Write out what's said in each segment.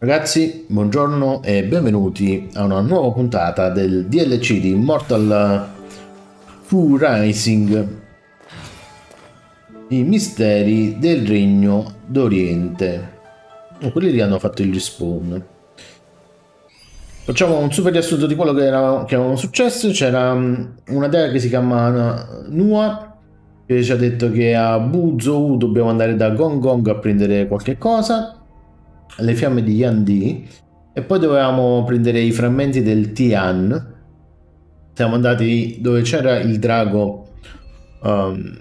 Ragazzi, buongiorno e benvenuti a una nuova puntata del DLC di Immortals Fenyx Rising, i misteri del Regno d'Oriente. Quelli lì hanno fatto il respawn. Facciamo un super riassunto di quello che avevamo successo. C'era una dea che si chiama Nua, che ci ha detto che a Buzou dobbiamo andare da Gong Gong a prendere qualche cosa, le fiamme di Yan Di, e poi dovevamo prendere i frammenti del Tian. Siamo andati dove c'era il drago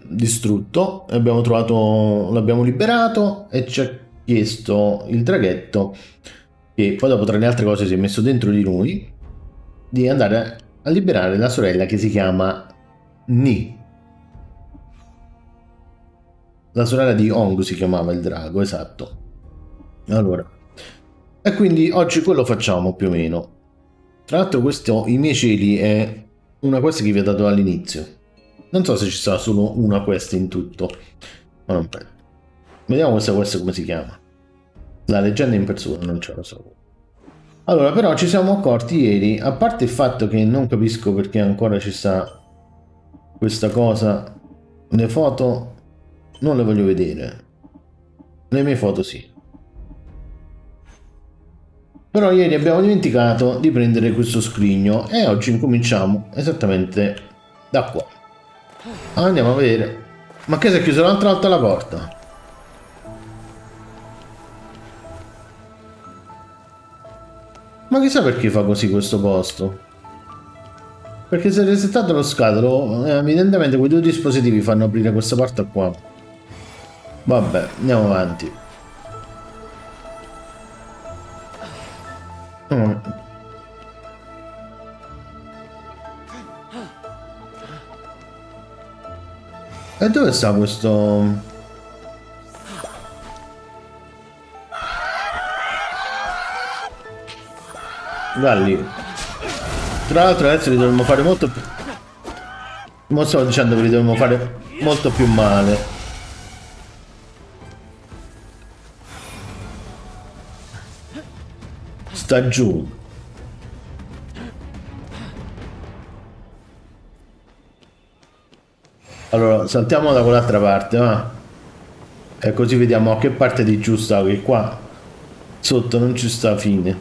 distrutto, abbiamo trovato, l'abbiamo liberato e ci ha chiesto il draghetto, che poi dopo tra le altre cose si è messo dentro di lui, di andare a liberare la sorella che si chiama Ni. La sorella di Hong si chiamava il drago, esatto. Allora, e quindi oggi quello facciamo più o meno. Tra l'altro questo, i miei cieli, è una quest che vi ho dato all'inizio. Non so se ci sarà solo una quest in tutto, ma non penso. Vediamo questa quest come si chiama. La leggenda in persona, non ce la so. Allora, però ci siamo accorti ieri, a parte il fatto che non capisco perché ancora ci sta questa cosa. Le foto non le voglio vedere. Le mie foto sì. Però ieri abbiamo dimenticato di prendere questo scrigno e oggi incominciamo esattamente da qua. Andiamo a vedere. Ma che si è chiusa l'altra volta la porta? Ma chissà perché fa così questo posto. Perché se è resettato lo scatolo, evidentemente quei due dispositivi fanno aprire questa porta qua. Vabbè, andiamo avanti. E dove sta questo? Galli. Tra l'altro adesso li dovremmo fare molto più... Non sto dicendo che li dovremmo fare molto più male. Sta giù. Allora saltiamo da quell'altra parte, va? E così vediamo a che parte di giù sta, che qua sotto non ci sta fine.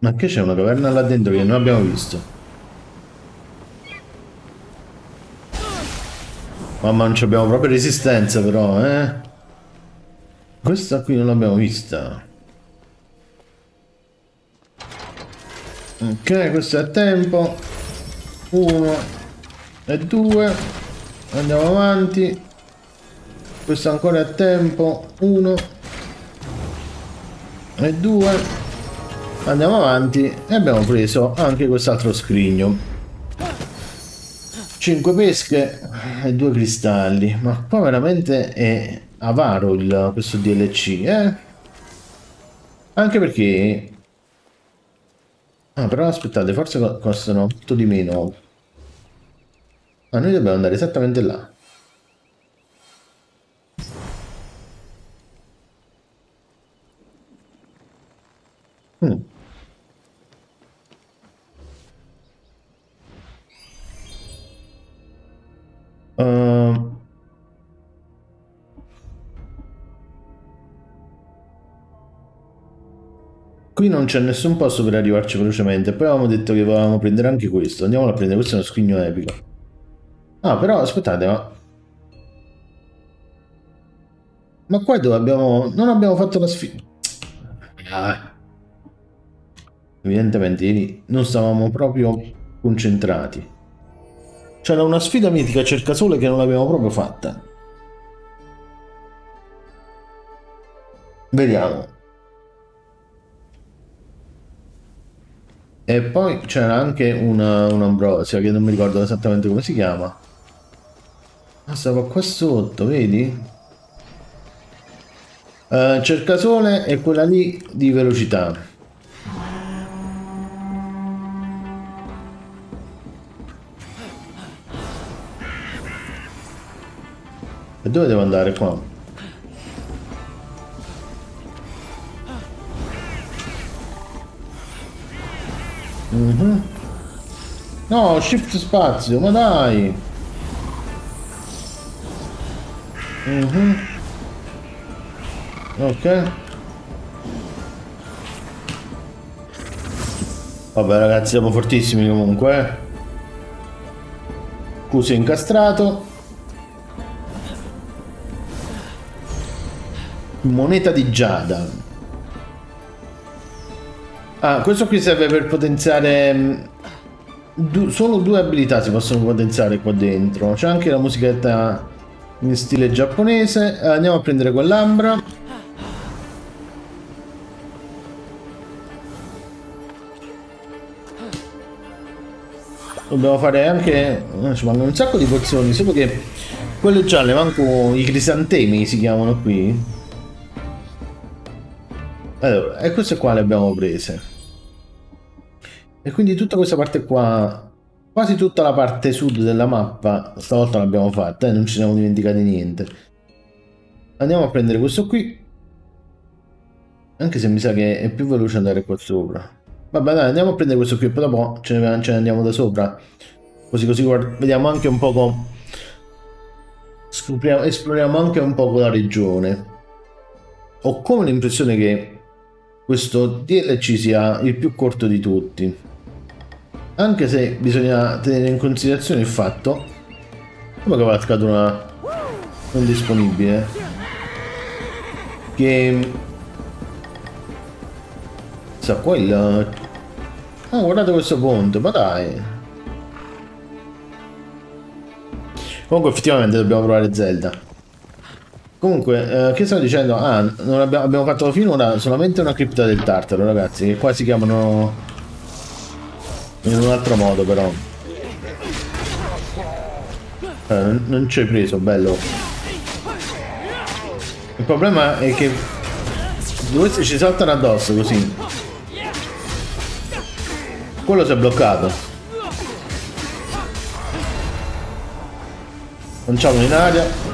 Ma che c'è una caverna là dentro che non abbiamo visto? Mamma, non ci abbiamo proprio resistenza però, eh? Questa qui non l'abbiamo vista. Ok, questo è tempo. 1 e 2. Andiamo avanti. Questo ancora è tempo. 1 e 2. Andiamo avanti e abbiamo preso anche quest'altro scrigno. 5 pesche e 2 cristalli. Ma qua veramente è avaro questo DLC, eh? Anche perché... Ah, però aspettate, forse costano molto di meno. Ma noi dobbiamo andare esattamente là. Qui non c'è nessun posto per arrivarci velocemente. Poi avevamo detto che volevamo prendere anche questo. Andiamolo a prendere, questo è uno scrigno epico. Ah, però aspettate, ma qua è dove abbiamo... Non abbiamo fatto la sfida. Ah. Evidentemente ieri non stavamo proprio concentrati. C'era una sfida mitica a Cercasole che non l'abbiamo proprio fatta. Vediamo. E poi c'era anche un'ambrosia che non mi ricordo esattamente come si chiama. Ah, stava qua sotto, vedi? Cercasole è quella lì di velocità. E dove devo andare qua? Mm-hmm. No, shift spazio, ma dai! Mm-hmm. Ok. Vabbè ragazzi, siamo fortissimi comunque. Ku si è incastrato. Moneta di giada. Ah, questo qui serve per potenziare... solo due abilità si possono potenziare qua dentro. C'è anche la musichetta in stile giapponese. Andiamo a prendere quell'ambra. Dobbiamo fare anche... ci mancano un sacco di pozioni, solo che quelle gialle manco i crisantemi si chiamano qui. Allora, e queste qua le abbiamo prese. E quindi tutta questa parte qua, quasi tutta la parte sud della mappa, stavolta l'abbiamo fatta e non ci siamo dimenticati niente. Andiamo a prendere questo qui. Anche se mi sa che è più veloce andare qua sopra. Vabbè dai, andiamo a prendere questo qui e poi dopo ce ne andiamo da sopra. Così vediamo anche un poco... esploriamo anche un poco la regione. Ho come l'impressione che questo DLC sia il più corto di tutti. Anche se bisogna tenere in considerazione il fatto... come che va la scatola non disponibile? Che... qua il... ah, guardate questo ponte, ma dai. Comunque effettivamente dobbiamo provare Zelda. Comunque che stavo dicendo? Ah, non abbiamo fatto finora solamente una cripta del Tartaro, ragazzi, che qua si chiamano in un altro modo però. Non ci hai preso, bello. Il problema è che questi ci saltano addosso così. Quello si è bloccato. Lanciamolo in aria.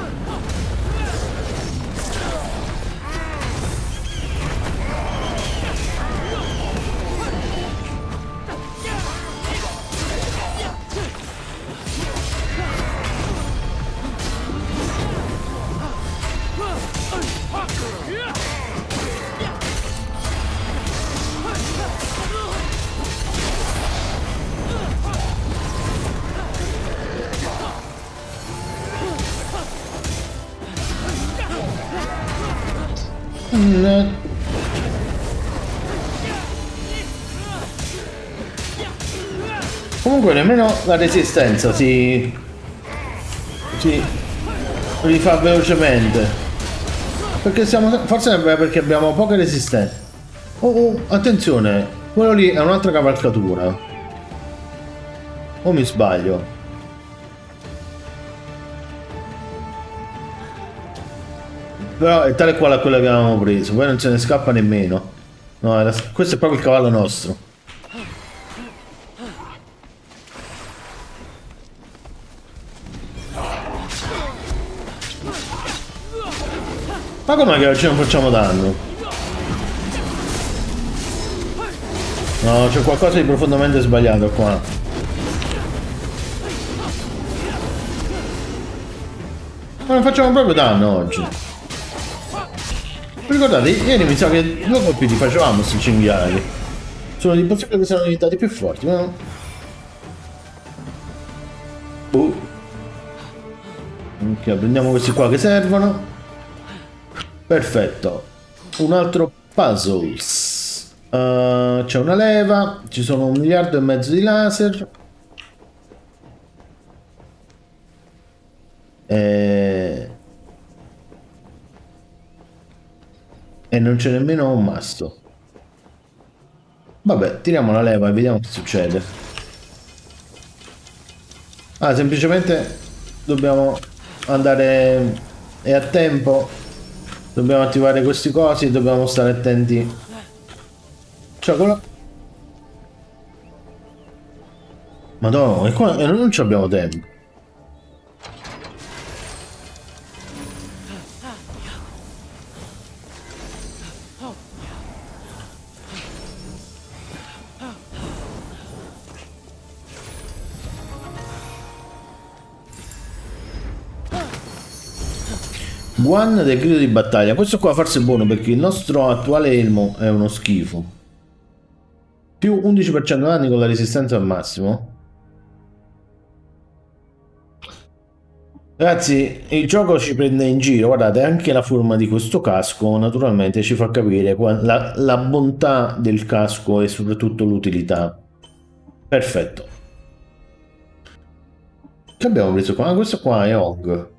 Comunque nemmeno la resistenza si rifà velocemente, perché siamo, forse perché abbiamo poche resistenze. Oh, attenzione, quello lì è un'altra cavalcatura, o mi sbaglio? Però è tale quale a quella che avevamo preso, poi non se ne scappa nemmeno. No, questo è proprio il cavallo nostro. Ma com'è che oggi non facciamo danno? No, c'è qualcosa di profondamente sbagliato qua. Ma non facciamo proprio danno oggi. Ricordate, ieri mi sa che due colpi li facevamo questi cinghiali. Sono di possibile che siano diventati più forti, ma no? Ok, prendiamo questi qua che servono. Perfetto. Un altro puzzles. C'è una leva. Ci sono 1,5 miliardi di laser. E non c'è nemmeno un masto. Vabbè, tiriamo la leva e vediamo che succede. Ah, semplicemente dobbiamo andare... e a tempo. Dobbiamo attivare questi cosi e dobbiamo stare attenti. Ciao. Madonna, e qua non ci abbiamo tempo. Guan del grido di battaglia. Questo qua forse è buono perché il nostro attuale elmo è uno schifo. Più 11% danni con la resistenza al massimo. Ragazzi, il gioco ci prende in giro. Guardate, anche la forma di questo casco naturalmente ci fa capire la bontà del casco e soprattutto l'utilità. Perfetto. Che abbiamo preso qua? Ah, questo qua è Hong.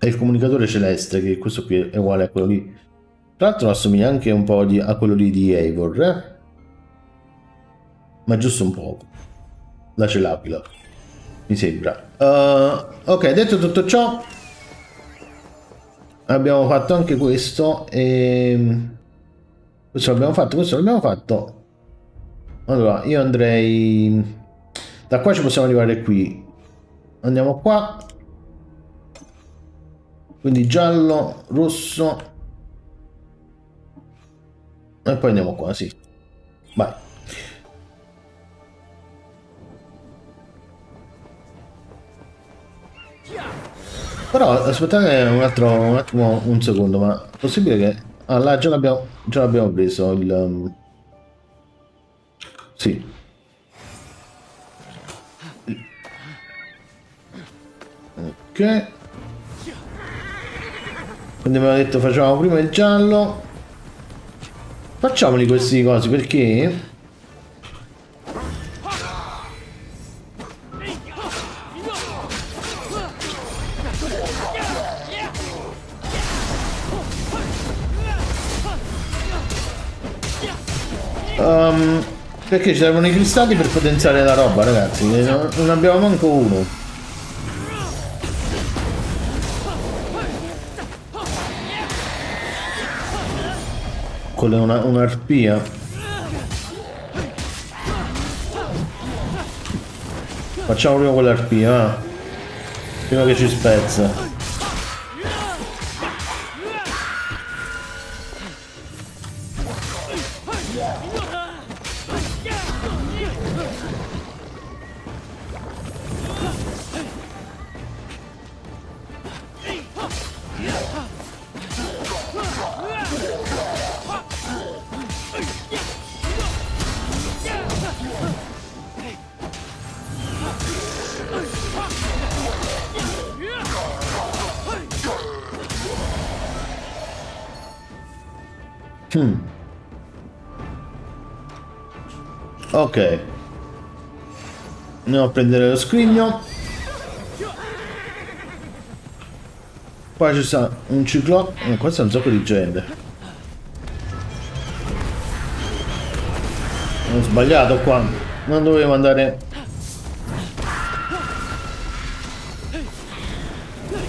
È il comunicatore celeste, che questo qui è uguale a quello lì. Tra l'altro assomiglia anche un po' a quello lì di Eivor, ma giusto un poco. La celapila, mi sembra. Ok, detto tutto ciò, abbiamo fatto anche questo e... questo l'abbiamo fatto, questo l'abbiamo fatto. Allora, io andrei... da qua ci possiamo arrivare qui. Andiamo qua. Quindi giallo, rosso. E poi andiamo qua, sì. Vai. Però aspettate un attimo, un secondo, ma è possibile che... ah, là già l'abbiamo preso il... sì. Ok. Quindi abbiamo detto facciamo prima il giallo. Facciamoli questi cosi perché... perché ci servono i cristalli per potenziare la roba, ragazzi. Non abbiamo manco uno. Con un'arpia. Facciamo prima quell'arpia, prima che ci spezza. Ok, andiamo a prendere lo scrigno. Qua ci sta un ciclo. Qua c'è un sacco di gente. Ho sbagliato qua. Non dovevo andare.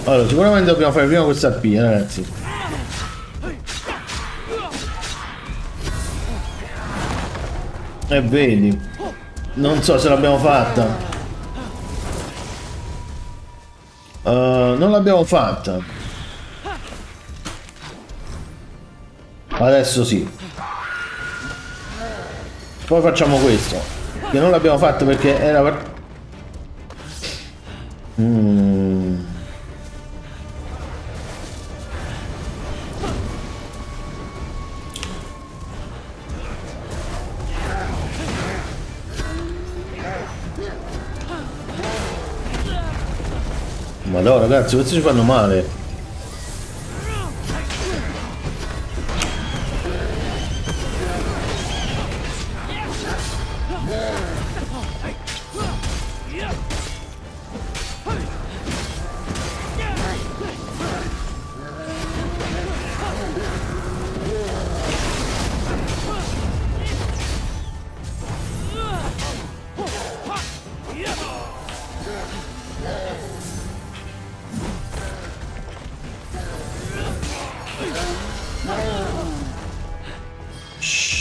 Allora, sicuramente dobbiamo fare prima questa pia, ragazzi. E vedi, non so se l'abbiamo fatta. Non l'abbiamo fatta. Adesso sì. Poi facciamo questo, che non l'abbiamo fatto perché era per... No ragazzi, questi ci fanno male.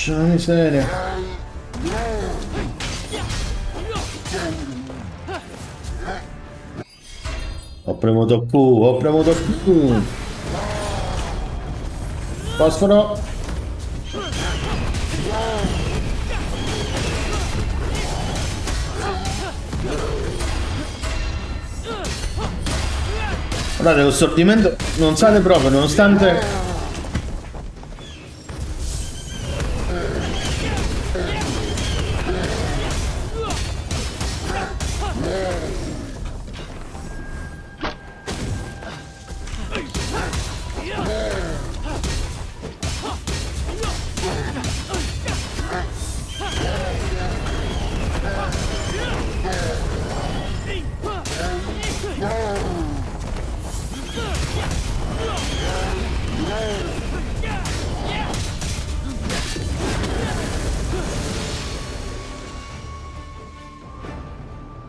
Miseria. Ho premuto Q. Fosforo. Guardate, lo stordimento non sale proprio, nonostante...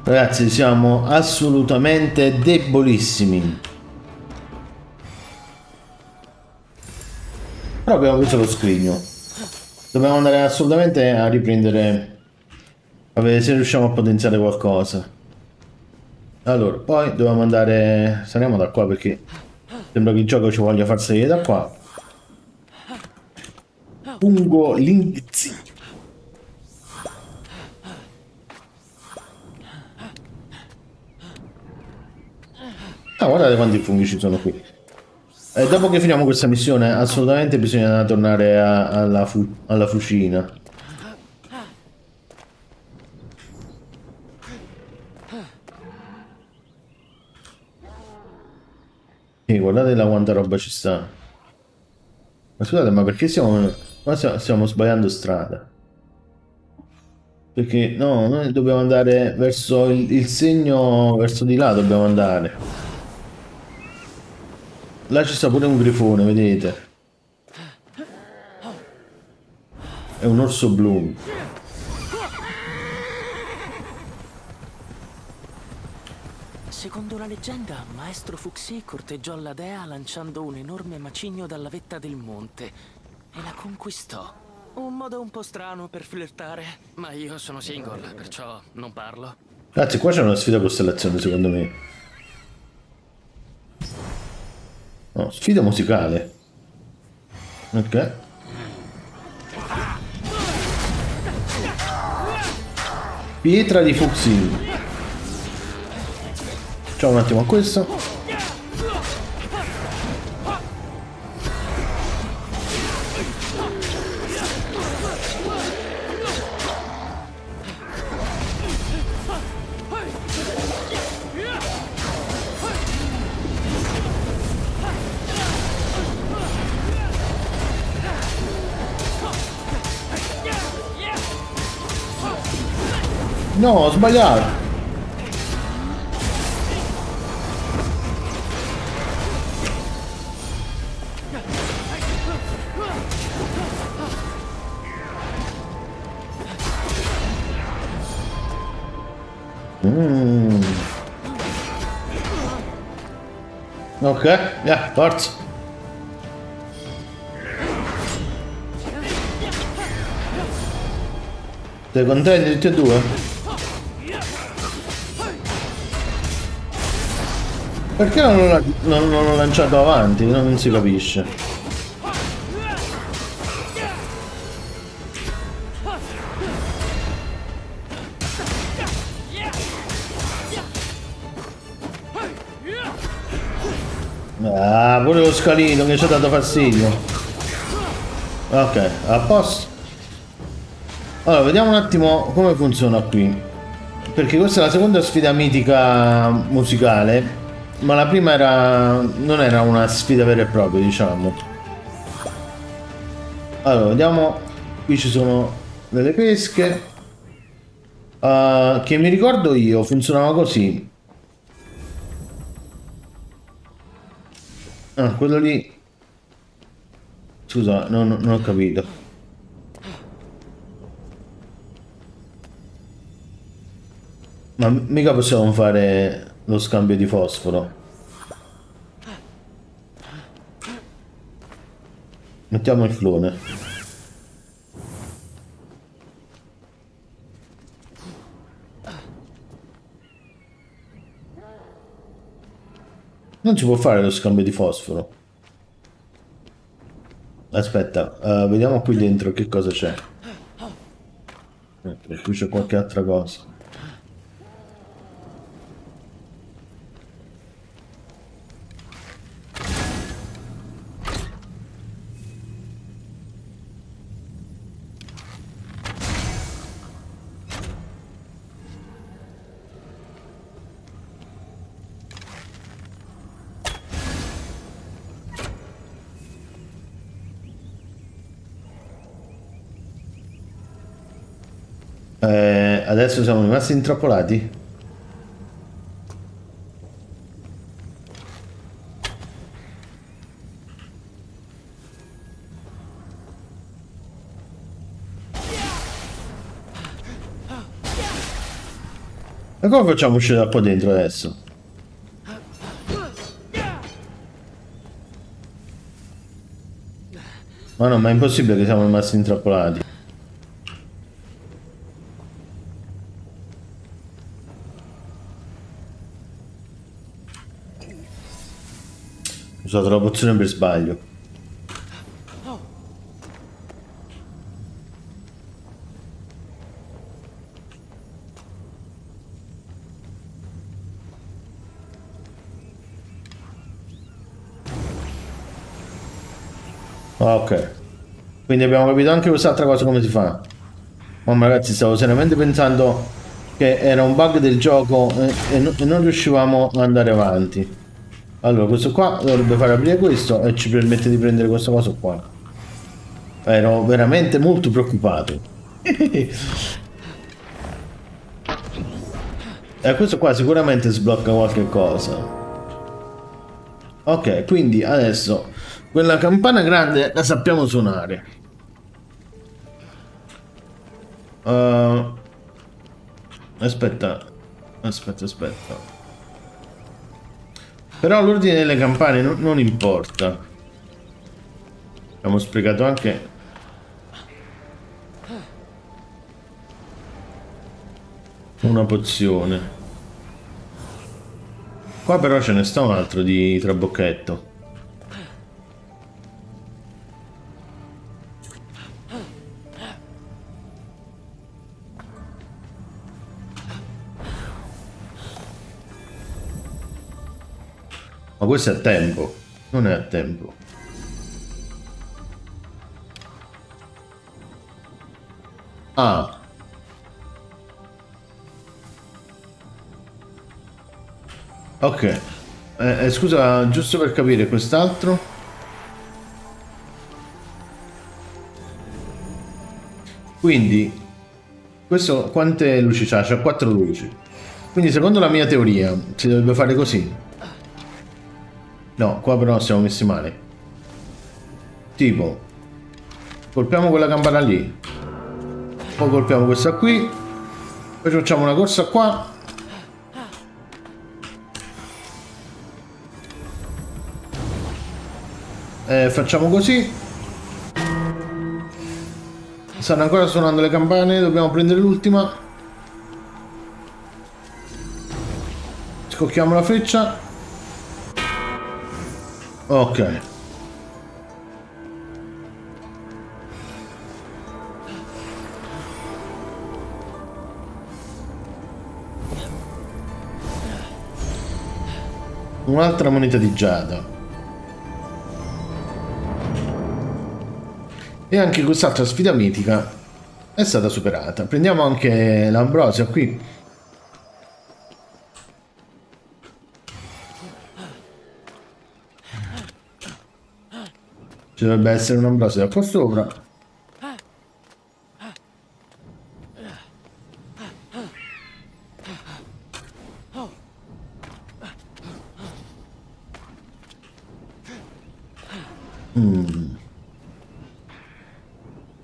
Ragazzi, siamo assolutamente debolissimi. Però abbiamo preso lo scrigno. Dobbiamo andare assolutamente a riprendere, a vedere se riusciamo a potenziare qualcosa. Allora, poi dobbiamo andare... saliamo da qua perché sembra che il gioco ci voglia far salire da qua. Pungo Lingzi. Ah, guardate quanti funghi ci sono qui. Dopo che finiamo questa missione assolutamente bisogna tornare alla fucina. E guardate là quanta roba ci sta. Ma scusate, ma perché stiamo sbagliando strada? Perché no, noi dobbiamo andare verso il segno, verso di là dobbiamo andare. Là ci sta pure un grifone, vedete? È un orso blu. Secondo la leggenda, maestro Fu Xi corteggiò la dea lanciando un enorme macigno dalla vetta del monte e la conquistò. Un modo un po' strano per flirtare, ma io sono single, perciò non parlo. Ragazzi, qua c'è una sfida costellazione, secondo me. No, sfida musicale. Ok. Pietra di Fu Xi. Facciamo un attimo a questo. No, ho sbagliato. Ok, yeah, forza. Sei contenti tutti e due? Perché non l'ho lanciato avanti? Non si capisce. Ah, pure lo scalino che ci ha dato fastidio. Ok, a posto. Allora, vediamo un attimo come funziona qui. Perché questa è la seconda sfida mitica musicale. Ma la prima era... non era una sfida vera e propria, diciamo. Allora, vediamo... qui ci sono delle pesche. Che mi ricordo io, funzionava così. Ah, quello lì... scusa, non ho capito. Ma mica possiamo fare... lo scambio di fosforo. Mettiamo il clone. Non si può fare lo scambio di fosforo. Aspetta, vediamo qui dentro che cosa c'è. Qui c'è qualche altra cosa. adesso siamo rimasti intrappolati. E come facciamo uscire da qua dentro adesso? Ma no, ma è impossibile che siamo rimasti intrappolati. Ho usato la pozione per sbaglio. Ok, quindi abbiamo capito anche quest'altra cosa come si fa. Mamma ragazzi, stavo seriamente pensando che era un bug del gioco e non riuscivamo ad andare avanti. Allora questo qua dovrebbe fare aprire questo e ci permette di prendere questa cosa qua. Ero veramente molto preoccupato. E questo qua sicuramente sblocca qualche cosa. Ok, quindi adesso quella campana grande la sappiamo suonare. Aspetta. Però l'ordine delle campane non importa. Abbiamo spiegato anche... una pozione. Qua però ce ne sta un altro di trabocchetto. Ma questo è a tempo, non è a tempo. Ah. Ok. Scusa, giusto per capire, quest'altro? Quindi, questo quante luci c'ha? C'ha 4 luci. Quindi secondo la mia teoria si dovrebbe fare così. No, qua però siamo messi male. Tipo, colpiamo quella campana lì. Poi colpiamo questa qui. Poi facciamo una corsa qua. Facciamo così. Stanno ancora suonando le campane. Dobbiamo prendere l'ultima. Scocchiamo la freccia. Ok. Un'altra moneta di giada. E anche quest'altra sfida mitica è stata superata. Prendiamo anche l'ambrosia qui. Ci dovrebbe essere un'ambrosia da qua sopra.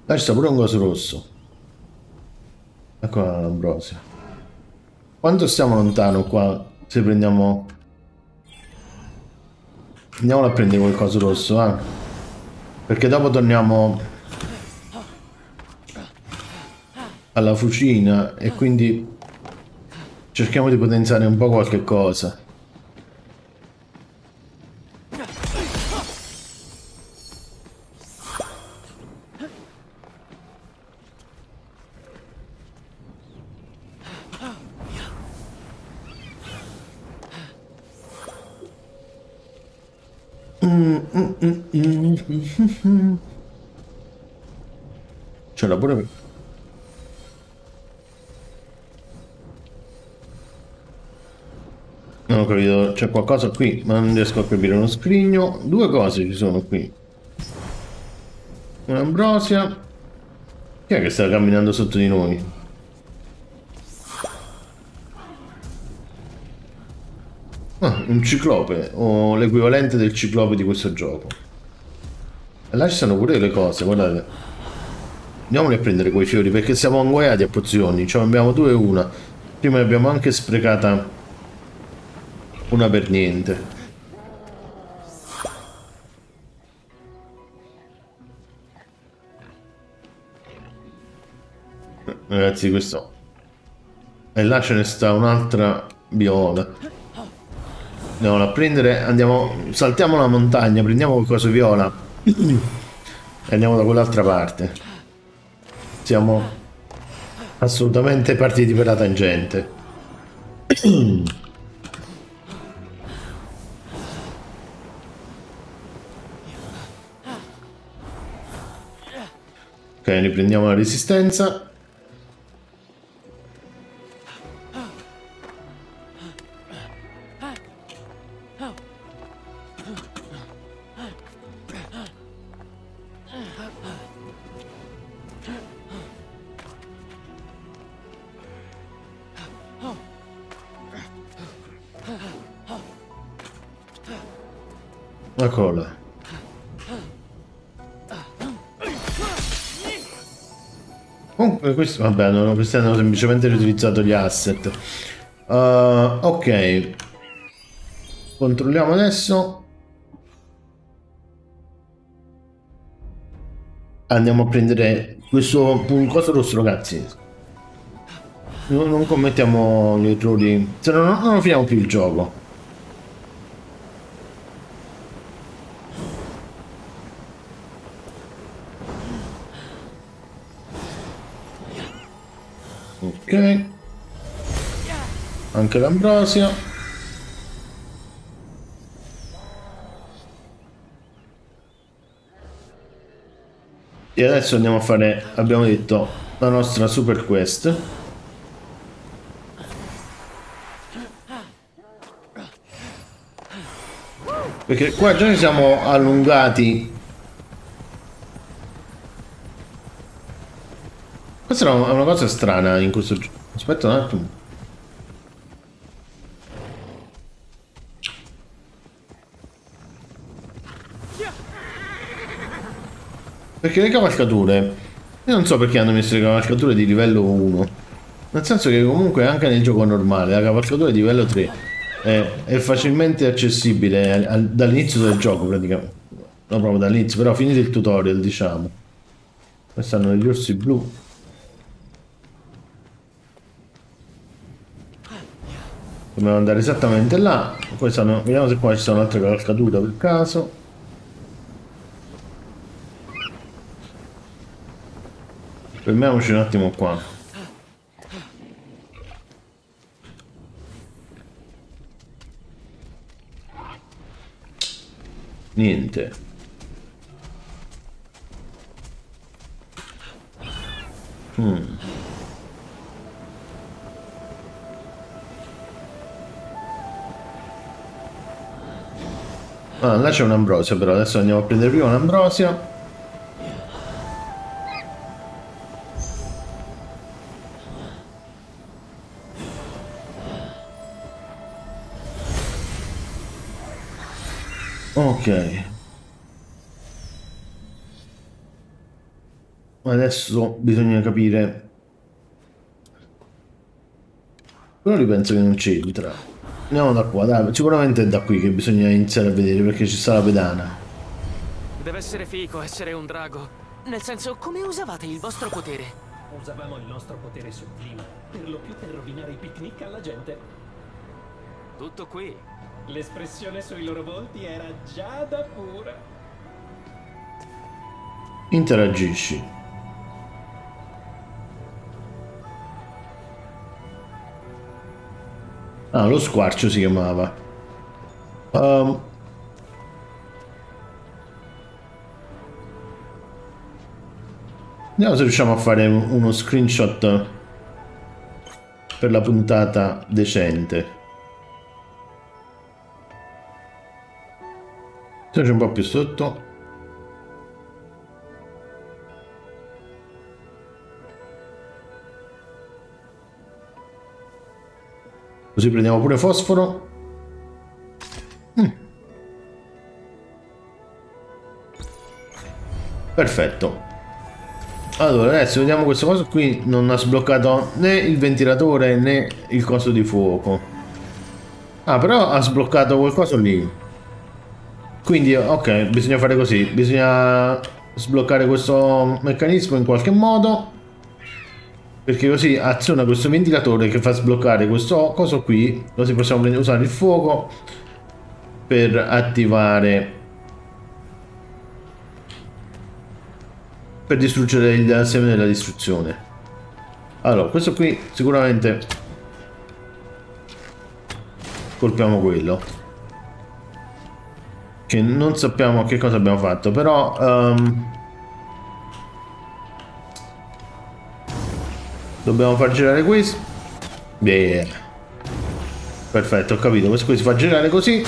Là ci sta pure un coso rosso. Ecco l'ambrosia. Quanto stiamo lontano qua se prendiamo... Andiamolo a prendere quel coso rosso, eh? Perché dopo torniamo alla fucina e quindi cerchiamo di potenziare un po' qualche cosa. C'è la pure. Non ho capito, c'è qualcosa qui, ma non riesco a capire. Uno scrigno, due cose ci sono qui. Un'ambrosia. Chi è che sta camminando sotto di noi? Ah, un ciclope, o l'equivalente del ciclope di questo gioco. E là ci sono pure le cose, guardate. Andiamoli a prendere quei fiori, perché siamo anguiati a pozioni. Cioè abbiamo due e una. Prima ne abbiamo anche sprecata una per niente. Ragazzi, questo. E là ce ne sta un'altra viola. Andiamo a prendere. Andiamo. Saltiamo la montagna, prendiamo qualcosa viola. E andiamo da quell'altra parte. Siamo assolutamente partiti per la tangente. Ok, riprendiamo la resistenza. La colla. Comunque questo, vabbè, no, questi hanno semplicemente riutilizzato gli asset. Ok, controlliamo adesso. Andiamo a prendere questo coso rosso, ragazzi. Non commettiamo gli errori, se no non finiamo più il gioco. Ok, anche l'ambrosia. E adesso andiamo a fare, abbiamo detto, la nostra super quest. Perché qua già ci siamo allungati. Questa è una cosa strana in questo gioco. Aspetta un attimo. Perché le cavalcature, io non so perché hanno messo le cavalcature di livello 1. Nel senso che comunque anche nel gioco normale la cavalcatura di livello 3 è facilmente accessibile dall'inizio del gioco praticamente. Non proprio dall'inizio, però finito il tutorial, diciamo. Qua stanno gli orsi blu. Dobbiamo andare esattamente là. Poi sono, vediamo se qua ci sono altre cavalcature per caso. Fermiamoci un attimo qua. Niente. Ah, là c'è un'ambrosia, però adesso andiamo a prendere prima un'ambrosia. Ok. Adesso bisogna capire. Però ripenso che non c'entra. Andiamo da qua, dai, sicuramente è da qui che bisogna iniziare a vedere, perché ci sta la pedana. Deve essere figo essere un drago. Nel senso, come usavate il vostro potere? Usavamo il nostro potere sublime, per lo più per rovinare i picnic alla gente. Tutto qui. L'espressione sui loro volti era già da pura. Interagisci. Ah, lo squarcio si chiamava. Vediamo se riusciamo a fare uno screenshot per la puntata decente. Stiamoci un po' più sotto. Così prendiamo pure fosforo. Perfetto. Allora adesso vediamo questo coso qui. Non ha sbloccato né il ventilatore né il coso di fuoco. Ah, però ha sbloccato qualcosa lì. Quindi ok, bisogna fare così. Bisogna sbloccare questo meccanismo in qualche modo, perché così aziona questo ventilatore che fa sbloccare questo coso qui, così possiamo usare il fuoco per attivare, per distruggere il seme della distruzione. Allora questo qui sicuramente colpiamo quello, che non sappiamo che cosa abbiamo fatto, però dobbiamo far girare questo. Bene, perfetto, ho capito. Questo qui si fa girare così,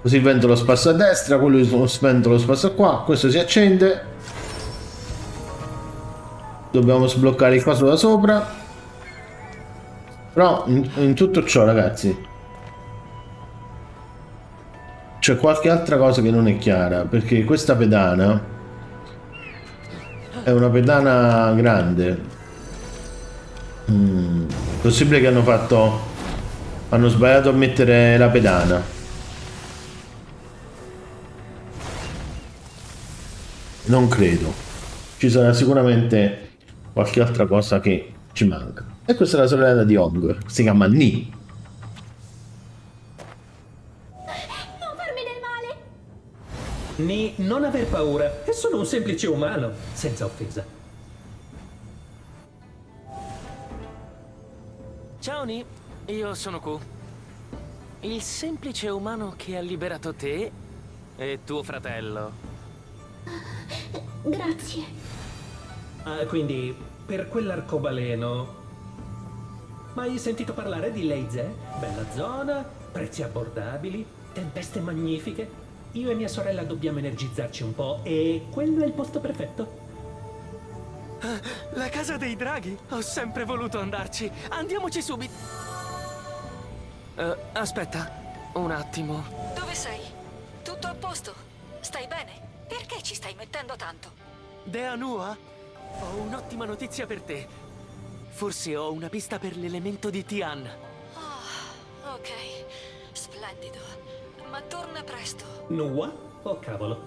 così il vento lo spassa a destra, quello lo spassa qua, questo si accende. Dobbiamo sbloccare il coso da sopra. Però in tutto ciò, ragazzi, c'è qualche altra cosa che non è chiara, perché questa pedana è una pedana grande. Possibile che hanno sbagliato a mettere la pedana. Non credo. Ci sarà sicuramente qualche altra cosa che ci manca. E questa è la sorella di Hong. Si chiama Ni. Non farmi del male. Ni, non aver paura. È solo un semplice umano, senza offesa. Ciao Ni, io sono Ku, il semplice umano che ha liberato te e tuo fratello. Grazie. Quindi, per quell'arcobaleno... Ma hai sentito parlare di Lei Ze? Bella zona, prezzi abbordabili, tempeste magnifiche. Io e mia sorella dobbiamo energizzarci un po' e quello è il posto perfetto. La casa dei draghi? Ho sempre voluto andarci. Andiamoci subito. Aspetta, un attimo. Dove sei? Tutto a posto? Stai bene? Perché ci stai mettendo tanto? Dea Nua, ho un'ottima notizia per te. Forse ho una pista per l'elemento di Tian. Oh, ok. Splendido. Ma torna presto. Nua? Oh, cavolo.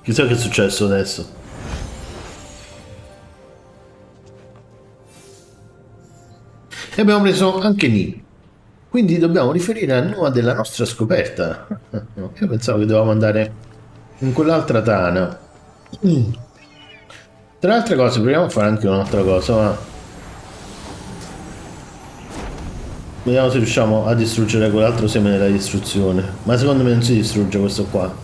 Chissà che è successo adesso. E abbiamo preso anche Ni. Quindi dobbiamo riferire a Nua della nostra scoperta. Io pensavo che dovevamo andare in quell'altra tana. Tra le altre cose proviamo a fare anche un'altra cosa, ma... Vediamo se riusciamo a distruggere quell'altro seme della distruzione. Ma secondo me non si distrugge questo qua.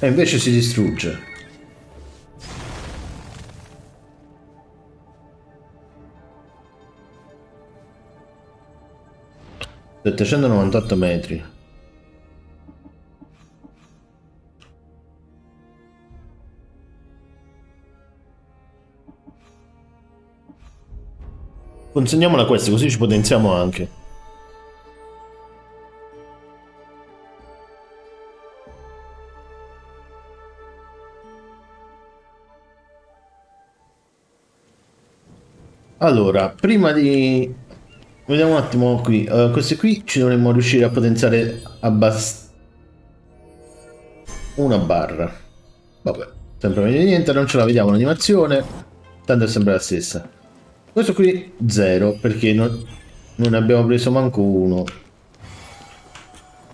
E invece si distrugge. ...798 metri. Consegniamola a questa, così ci potenziamo anche. Allora, prima di... Vediamo un attimo qui, questi qui ci dovremmo riuscire a potenziare una barra. Vabbè, sempre meglio di niente, non ce la vediamo l'animazione, tanto è sempre la stessa. Questo qui 0, perché non ne abbiamo preso manco uno.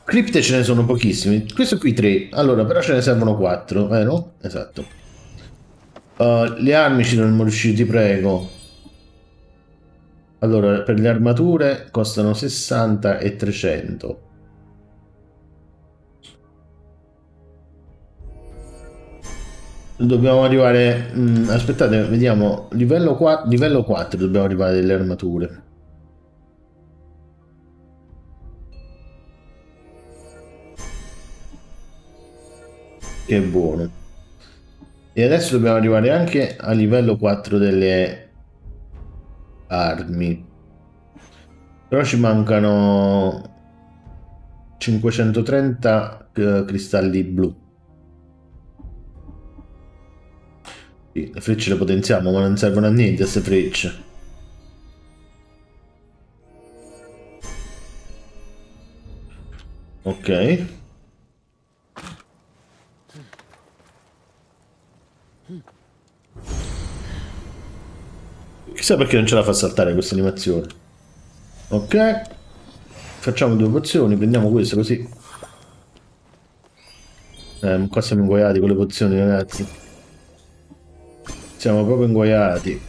Cripte ce ne sono pochissimi, questo qui 3, allora però ce ne servono 4, vero? Esatto. Le armi ci dovremmo riuscire, ti prego. Allora, per le armature costano 60 e 300. Dobbiamo arrivare... aspettate, vediamo... Livello 4 dobbiamo arrivare delle armature. Che buono. E adesso dobbiamo arrivare anche a livello 4 delle... armi. Però ci mancano 530 cristalli blu. Sì, le frecce le potenziamo, ma non servono a niente queste frecce. Ok. Chissà perché non ce la fa saltare questa animazione. Ok. Facciamo due pozioni, prendiamo questa così. Qua siamo inguaiati con le pozioni, ragazzi. Siamo proprio inguaiati.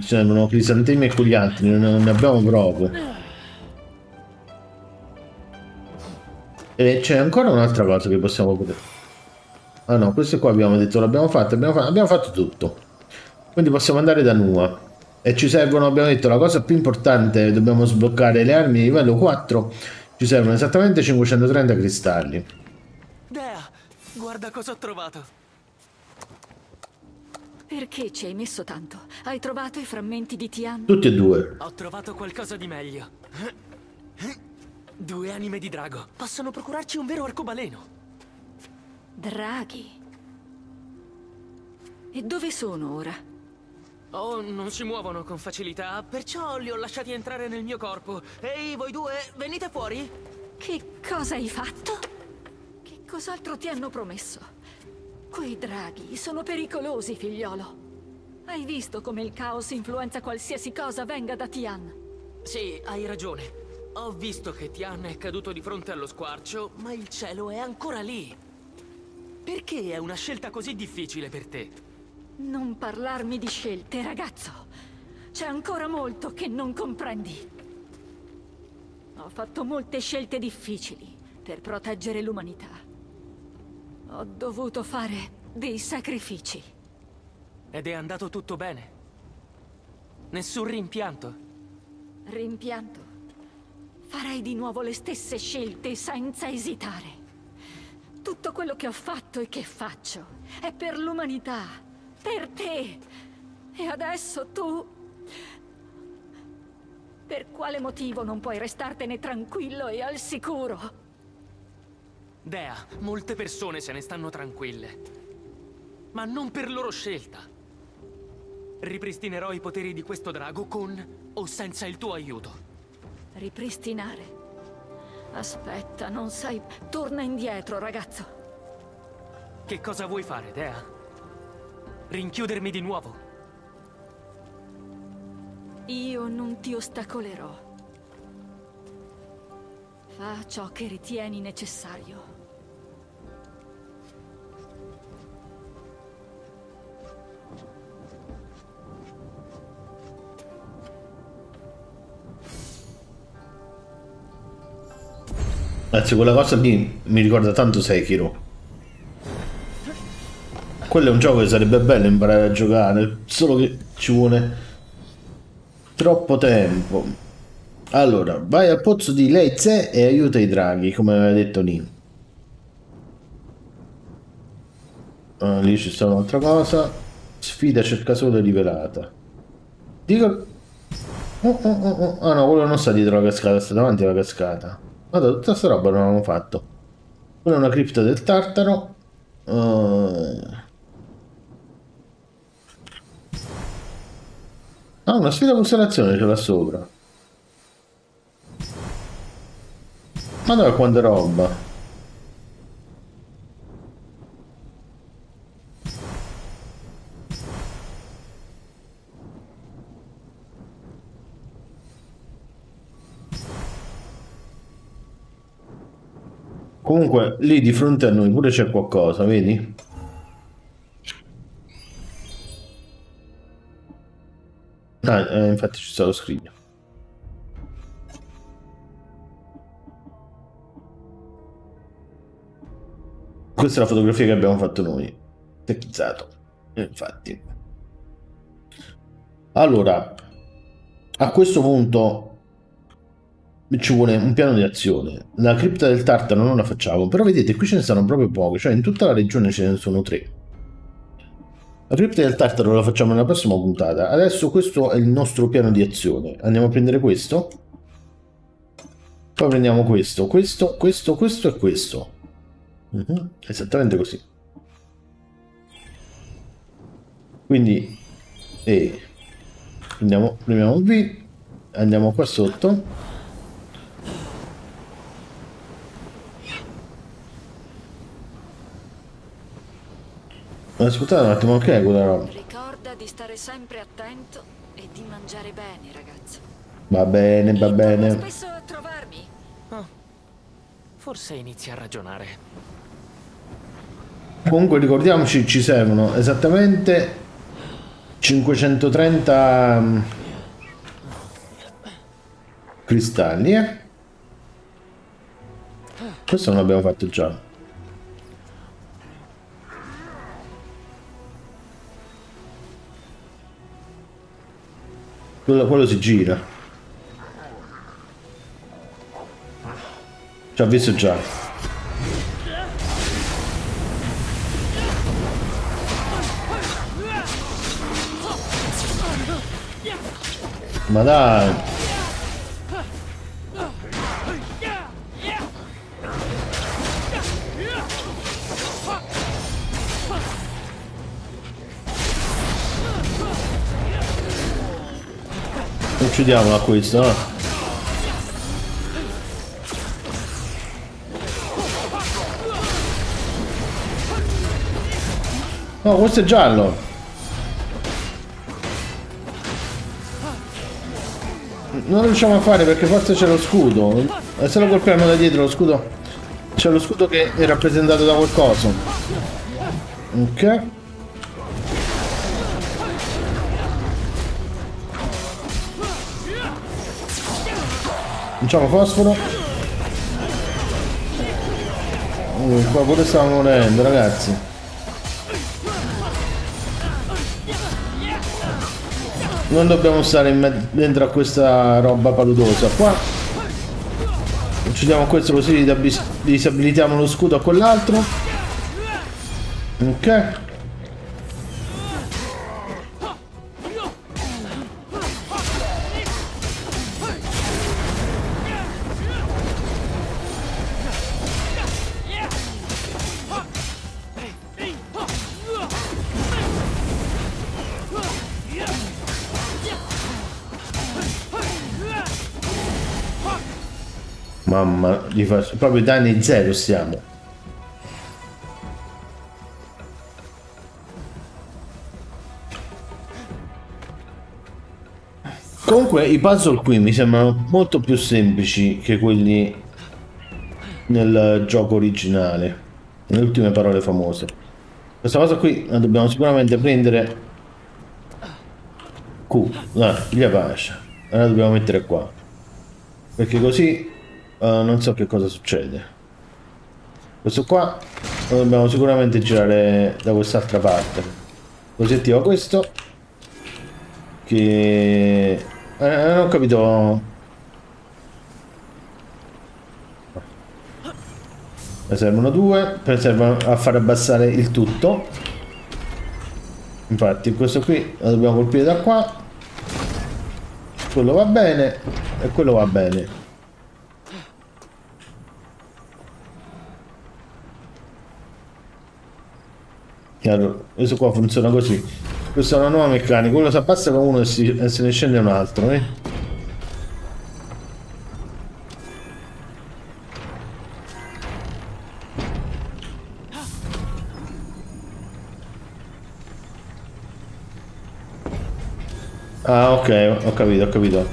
C'erano crisantemi e cogliantini, non ne abbiamo proprio. E c'è ancora un'altra cosa che possiamo poter... Ah no, questo qua abbiamo detto, l'abbiamo fatto, abbiamo fatto tutto. Quindi possiamo andare da Nua. E ci servono, abbiamo detto, la cosa più importante, dobbiamo sbloccare le armi di livello 4. Ci servono esattamente 530 cristalli. Dea, guarda cosa ho trovato. Perché ci hai messo tanto? Hai trovato i frammenti di Tian? Tutti e due. Ho trovato qualcosa di meglio. Due anime di drago possono procurarci un vero arcobaleno. Draghi? E dove sono ora? Oh, non si muovono con facilità, perciò li ho lasciati entrare nel mio corpo. Ehi, voi due, venite fuori! Che cosa hai fatto? Che cos'altro ti hanno promesso? Quei draghi sono pericolosi, figliolo. Hai visto come il caos influenza qualsiasi cosa venga da Tian? Sì, hai ragione. Ho visto che Tian è caduto di fronte allo squarcio, ma il cielo è ancora lì. Perché è una scelta così difficile per te? Non parlarmi di scelte, ragazzo. C'è ancora molto che non comprendi. Ho fatto molte scelte difficili per proteggere l'umanità. Ho dovuto fare dei sacrifici. Ed è andato tutto bene. Nessun rimpianto. Rimpianto? Farei di nuovo le stesse scelte senza esitare. Tutto quello che ho fatto e che faccio è per l'umanità, per te. E adesso tu... Per quale motivo non puoi restartene tranquillo e al sicuro? Dea, molte persone se ne stanno tranquille, ma non per loro scelta. Ripristinerò i poteri di questo drago con o senza il tuo aiuto. Ripristinare? Aspetta, non sai... Torna indietro, ragazzo. Che cosa vuoi fare, Dea? Rinchiudermi di nuovo? Io non ti ostacolerò. Fa ciò che ritieni necessario. Anzi, quella cosa lì mi ricorda tanto Sekiro. Quello è un gioco che sarebbe bello imparare a giocare, solo che ci vuole troppo tempo. Allora, vai al pozzo di Lei Ze e aiuta i draghi, come aveva detto Ni. Ah, lì ci sta un'altra cosa. Sfida Cercasole rivelata. Dico... Ah no, quello non sta dietro la cascata, sta davanti alla cascata. Guarda, tutta sta roba non l'avevamo fatto. Quella è una cripta del tartaro. Ah, una sfida costellazione ce l'ha sopra. Ma dove quanta roba? Comunque lì di fronte a noi pure c'è qualcosa, vedi? Ah, infatti ci sta lo scrigno. Questa è la fotografia che abbiamo fatto noi. Tecchizzato. Infatti. Allora, a questo punto... ci vuole un piano di azione. La cripta del tartaro non la facciamo, però vedete qui ce ne sono proprio poche, cioè in tutta la regione ce ne sono 3. La cripta del Tartaro la facciamo nella prossima puntata. Adesso questo è il nostro piano di azione. Andiamo a prendere questo. Poi prendiamo questo, questo, questo, questo e questo. Esattamente così. Quindi prendiamo V. Andiamo qua sotto. Ascoltate un attimo, ok, quella roba. Ricorda di stare sempre attento e di mangiare bene, ragazzo. Va bene, va bene. Torno spesso a trovarmi. Oh, forse inizia a ragionare. Comunque ricordiamoci, ci servono esattamente 530 cristalli, eh? Questo non l'abbiamo fatto già. Quello si gira. Ci ha visto già. Ma dai. Uccidiamola questa, no? No, questo è giallo. Non riusciamo a fare perché forse c'è lo scudo. E se lo colpiamo da dietro lo scudo? C'è lo scudo che è rappresentato da qualcosa. Ok. Lanciamo fosforo. Qua pure stavamo morendo, ragazzi. Non dobbiamo stare dentro a questa roba paludosa qua. Uccidiamo questo così disabilitiamo lo scudo a quell'altro. Ok. Mamma, gli faccio proprio danni zero, siamo. Comunque i puzzle qui mi sembrano molto più semplici che quelli nel gioco originale. Le ultime parole famose. Questa cosa qui la dobbiamo sicuramente prendere. Ku, via pace. Allora dobbiamo mettere qua. Perché così... non so che cosa succede. Questo qua lo dobbiamo sicuramente girare da quest'altra parte. Così attivo questo. Che... non ho capito. Ne servono due. Servono a far abbassare il tutto. Infatti questo qui lo dobbiamo colpire da qua. Quello va bene. E quello va bene. Allora, questo qua funziona così. Questa è una nuova meccanica. Quello si abbassa con uno e se ne scende un altro, eh? Ah, ok, ho capito, ho capito.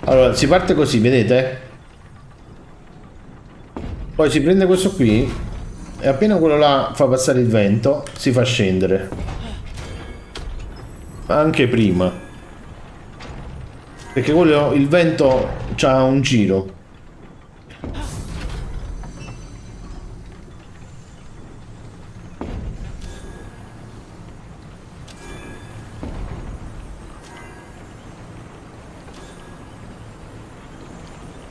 Allora, si parte così, vedete? Poi si prende questo qui e appena quello là fa passare il vento si fa scendere. Anche prima. Perché quello, il vento c'ha un giro.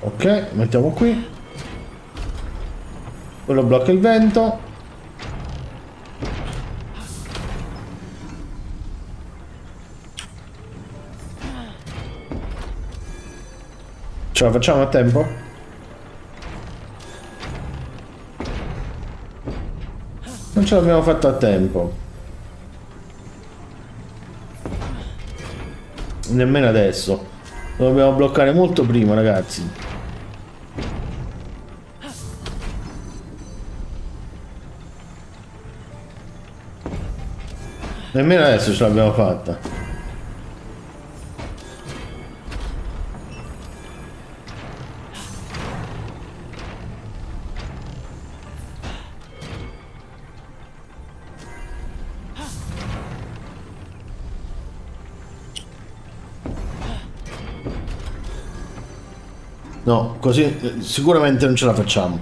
Ok, mettiamo qui. Quello blocca il vento. Ce la facciamo a tempo? Non ce l'abbiamo fatta a tempo. Nemmeno adesso. Lo dobbiamo bloccare molto prima, ragazzi. Nemmeno adesso ce l'abbiamo fatta. No, così sicuramente non ce la facciamo.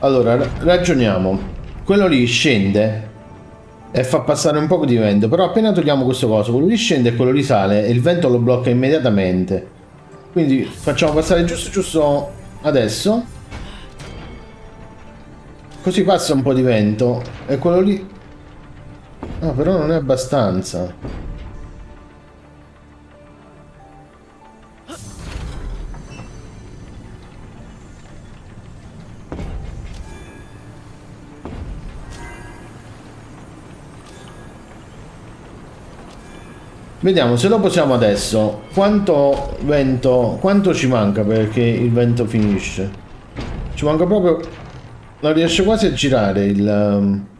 Allora, ragioniamo. Quello lì scende e fa passare un po' di vento, però appena togliamo questo coso, quello lì scende e quello lì sale e il vento lo blocca immediatamente. Quindi facciamo passare giusto adesso. Così passa un po' di vento e quello lì... Ah, però non è abbastanza. Vediamo se lo possiamo adesso. Quanto vento, quanto ci manca perché il vento finisce? Ci manca proprio... Non riesce quasi a girare il...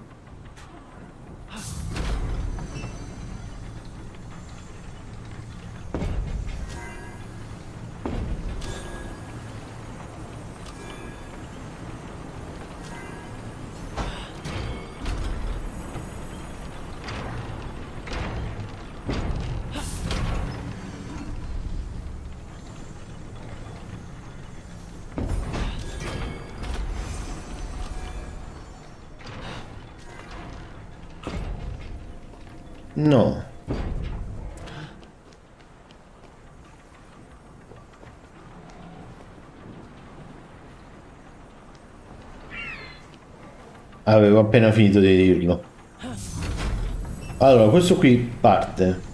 No. Avevo appena finito di dirlo. Allora, questo qui parte.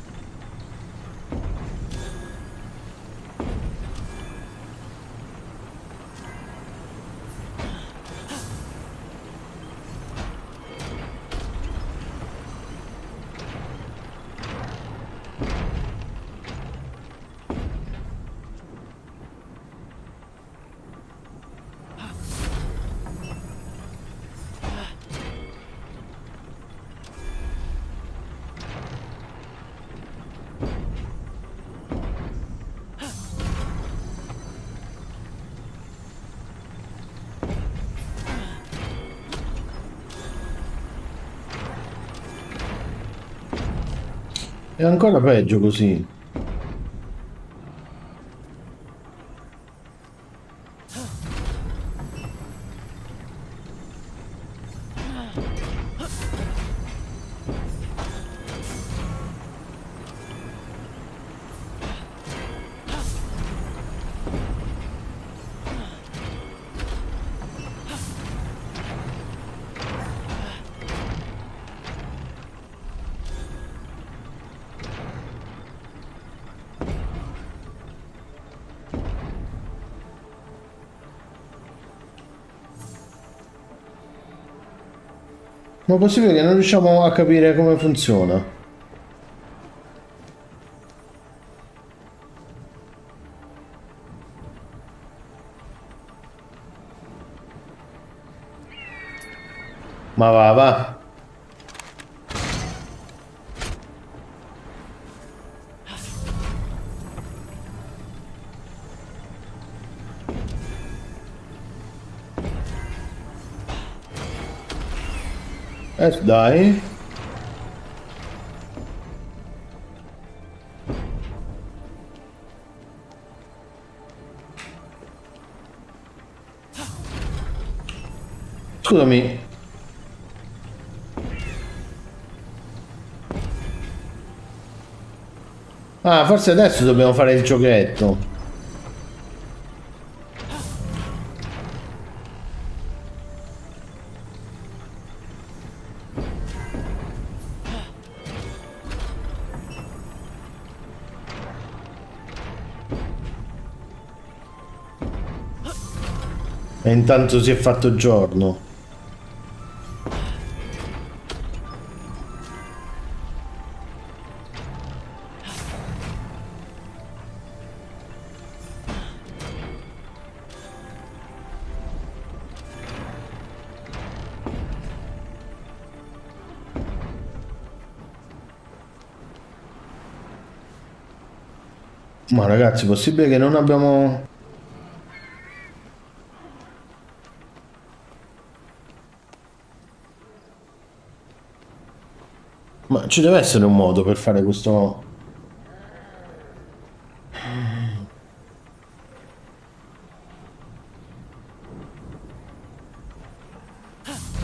È ancora peggio così. Ma è possibile che non riusciamo a capire come funziona? Ma va, va. Dai. Scusami. Ah, forse adesso dobbiamo fare il giochetto. E intanto si è fatto giorno. Ma ragazzi, è possibile che non abbiamo... Ma ci deve essere un modo per fare questo...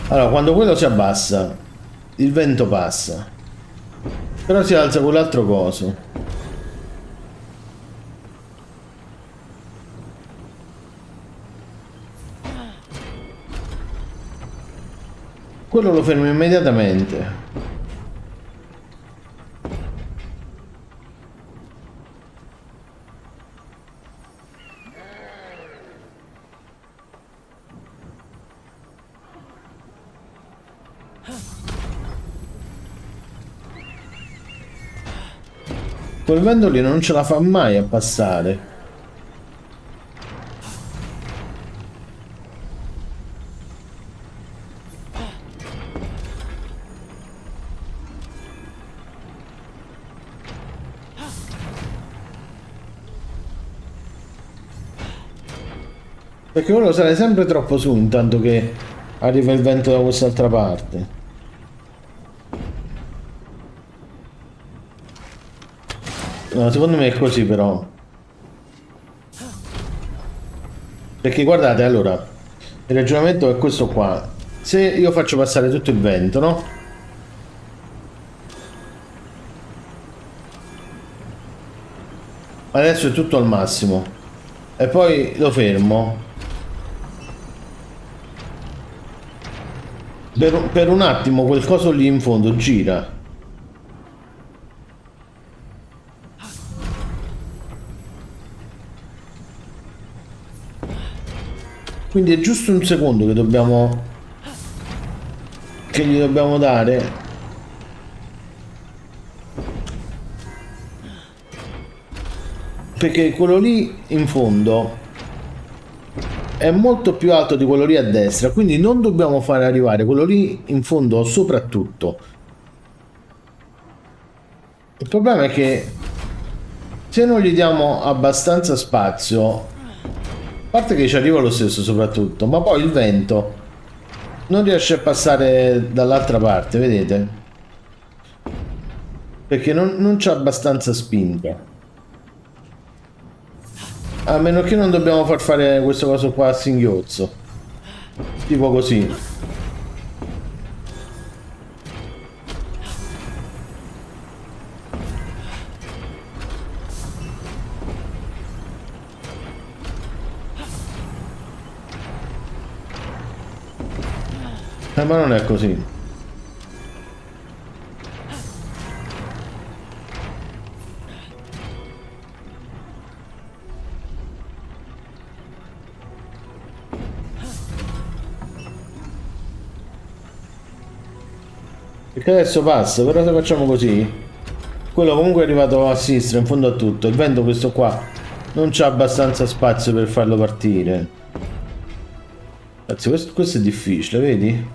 Allora, quando quello si abbassa, il vento passa. Però si alza quell'altro coso. Quello lo fermo immediatamente. Quel vento lì non ce la fa mai a passare. Perché quello sale sempre troppo su intanto che arriva il vento da quest'altra parte. No, secondo me è così però. Perché guardate, allora, il ragionamento è questo qua. Se io faccio passare tutto il vento, no? Adesso è tutto al massimo. E poi lo fermo. Per un attimo quel coso lì in fondo gira. Quindi è giusto un secondo che dobbiamo... che gli dobbiamo dare. Perché quello lì in fondo è molto più alto di quello lì a destra, quindi non dobbiamo far arrivare quello lì in fondo soprattutto. Il problema è che se non gli diamo abbastanza spazio, a parte che ci arriva lo stesso soprattutto, ma poi il vento non riesce a passare dall'altra parte, vedete? Perché non c'è abbastanza spinta. A meno che non dobbiamo far fare questo coso qua a singhiozzo. Tipo così. Ma non è così. Perché adesso passa, però se facciamo così, quello comunque è arrivato a sinistra, in fondo a tutto. Il vento questo qua non c'ha abbastanza spazio per farlo partire. Anzi, questo è difficile, vedi?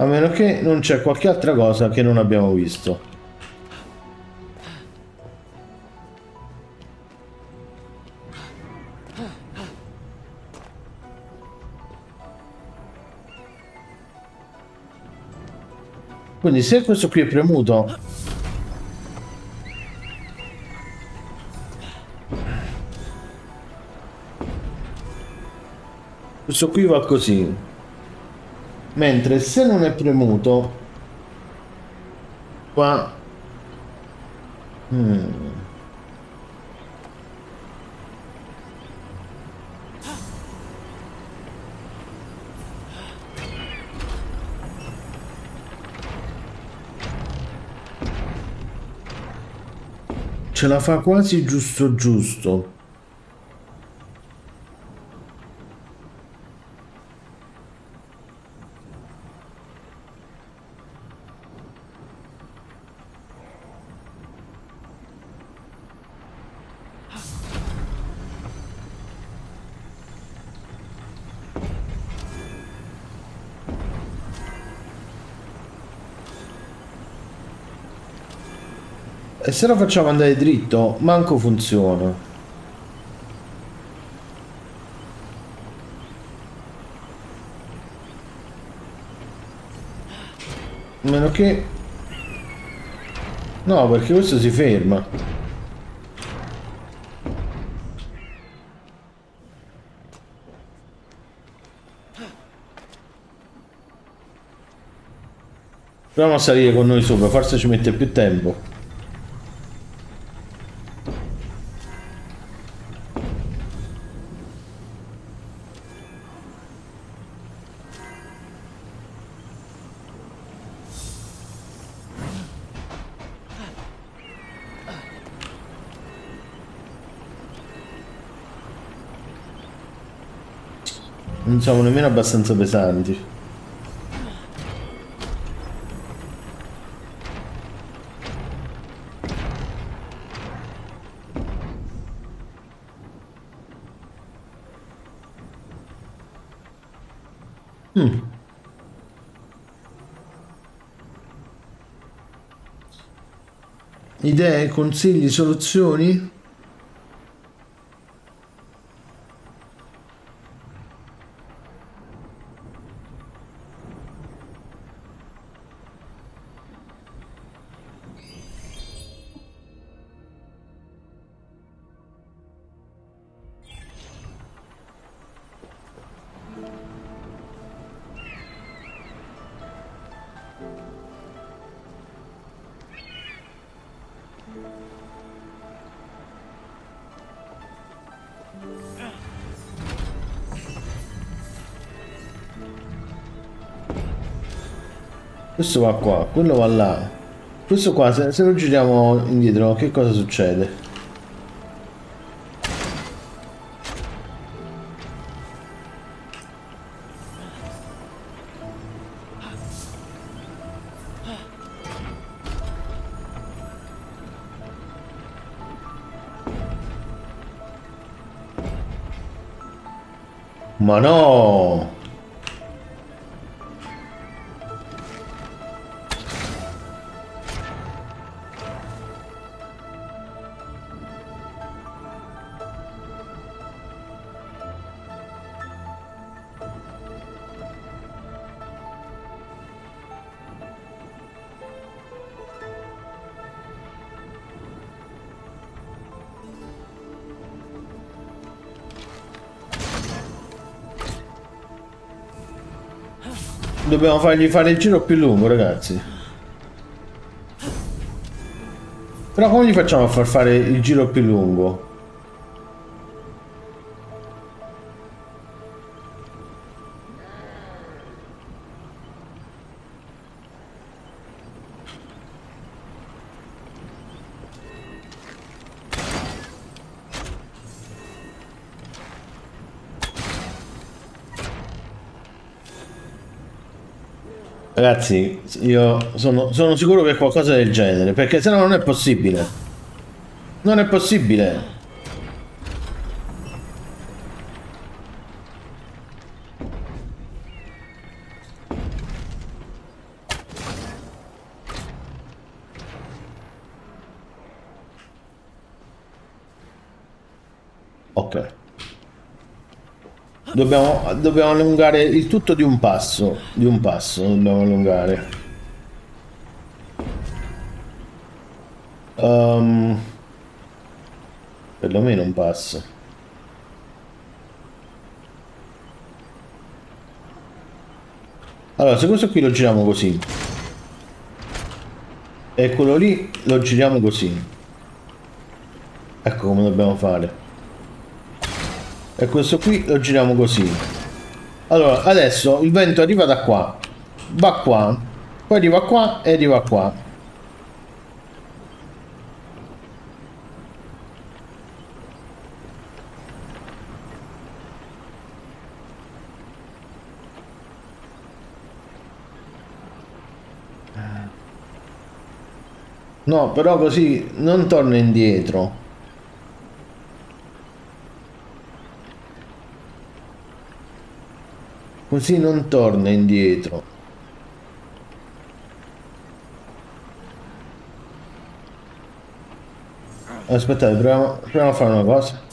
A meno che non c'è qualche altra cosa che non abbiamo visto. Quindi se questo qui è premuto, questo qui va così, mentre se non è premuto qua Ce la fa quasi giusto giusto. E se lo facciamo andare dritto, manco funziona. A meno che... no, perché questo si ferma. Proviamo a salire con noi sopra, forse ci mette più tempo. Non siamo nemmeno abbastanza pesanti. Idee, consigli, soluzioni? Questo va qua, quello va là. Questo qua, se lo giriamo indietro, che cosa succede? Ma no! Dobbiamo fargli fare il giro più lungo, ragazzi. Però come gli facciamo a far fare il giro più lungo? Ragazzi, io sono sicuro che qualcosa del genere, perché sennò non è possibile. Non è possibile. Ok. Dobbiamo allungare il tutto di un passo. Dobbiamo allungare. Perlomeno un passo. Allora, se questo qui lo giriamo così e quello lì lo giriamo così, ecco come dobbiamo fare. E questo qui lo giriamo così. Allora, adesso il vento arriva da qua, va qua, poi arriva qua e arriva qua. No, però così non torno indietro. Così non torno indietro. Aspettate, proviamo a fare una cosa.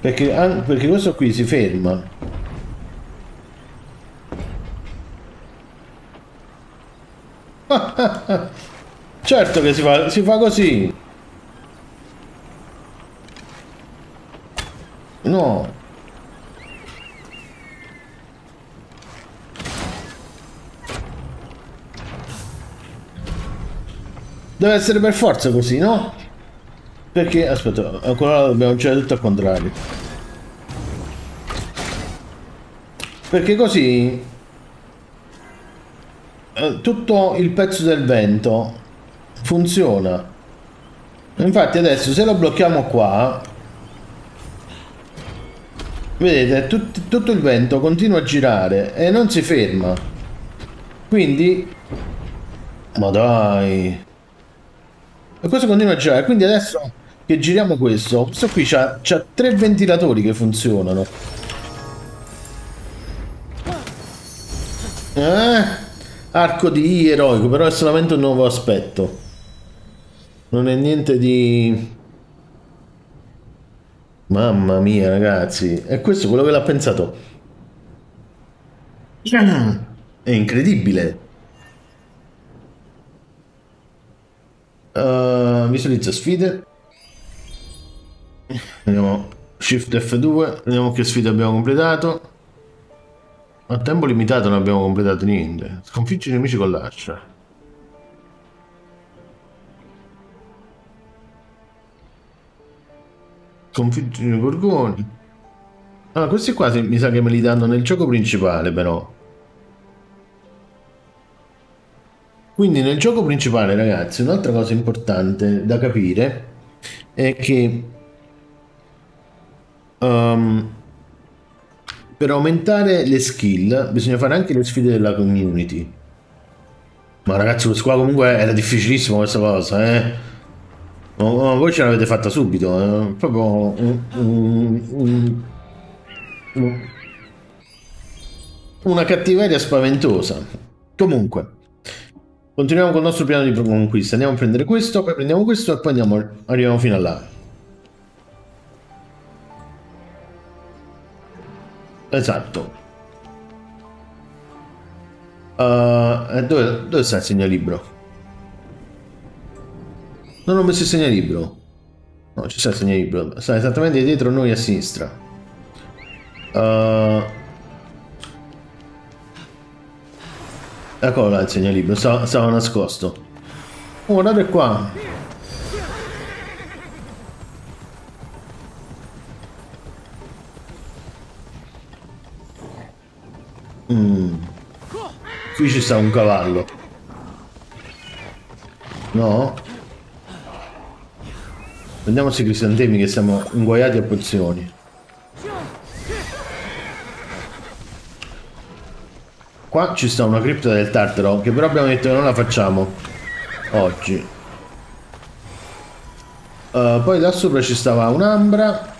Perché questo qui si ferma. Certo che si fa così. No. Deve essere per forza così, no? Perché, aspetta, ancora dobbiamo girare tutto al contrario. Perché così tutto il pezzo del vento funziona. Infatti adesso se lo blocchiamo qua, vedete, tutto il vento continua a girare e non si ferma. Quindi, ma dai, e questo continua a girare. Quindi adesso che giriamo questo qui c'ha tre ventilatori che funzionano. Arco di Yi eroico, però è solamente un nuovo aspetto, non è niente di... Mamma mia ragazzi, è questo quello che l'ha pensato. È incredibile. Visualizza sfide. Andiamo Shift F2, vediamo che sfide abbiamo completato. A tempo limitato non abbiamo completato niente. Sconfiggi i nemici con l'ascia. Sconfiggi i gorgoni. Ah, questi qua mi sa che me li danno nel gioco principale però. Quindi nel gioco principale, ragazzi, un'altra cosa importante da capire è che per aumentare le skill bisogna fare anche le sfide della community. Ma ragazzi, questo qua comunque era difficilissimo, questa cosa, eh? Voi ce l'avete fatta subito, eh? Proprio una cattiveria spaventosa. Comunque, continuiamo con il nostro piano di conquista. Andiamo a prendere questo, poi prendiamo questo e poi arriviamo fino a là. Esatto. Dove sta il segnalibro? Non ho messo il segnalibro. No, ci sta il segnalibro. Sta esattamente dietro noi a sinistra. Ecco là il segnalibro, stava nascosto. Oh, guardate qua. Qui ci sta un cavallo. No? Prendiamo questi crisantemi che siamo inguaiati a pozioni. Qua ci sta una cripta del Tartaro che però abbiamo detto che non la facciamo oggi. Poi là sopra ci stava un'ambra.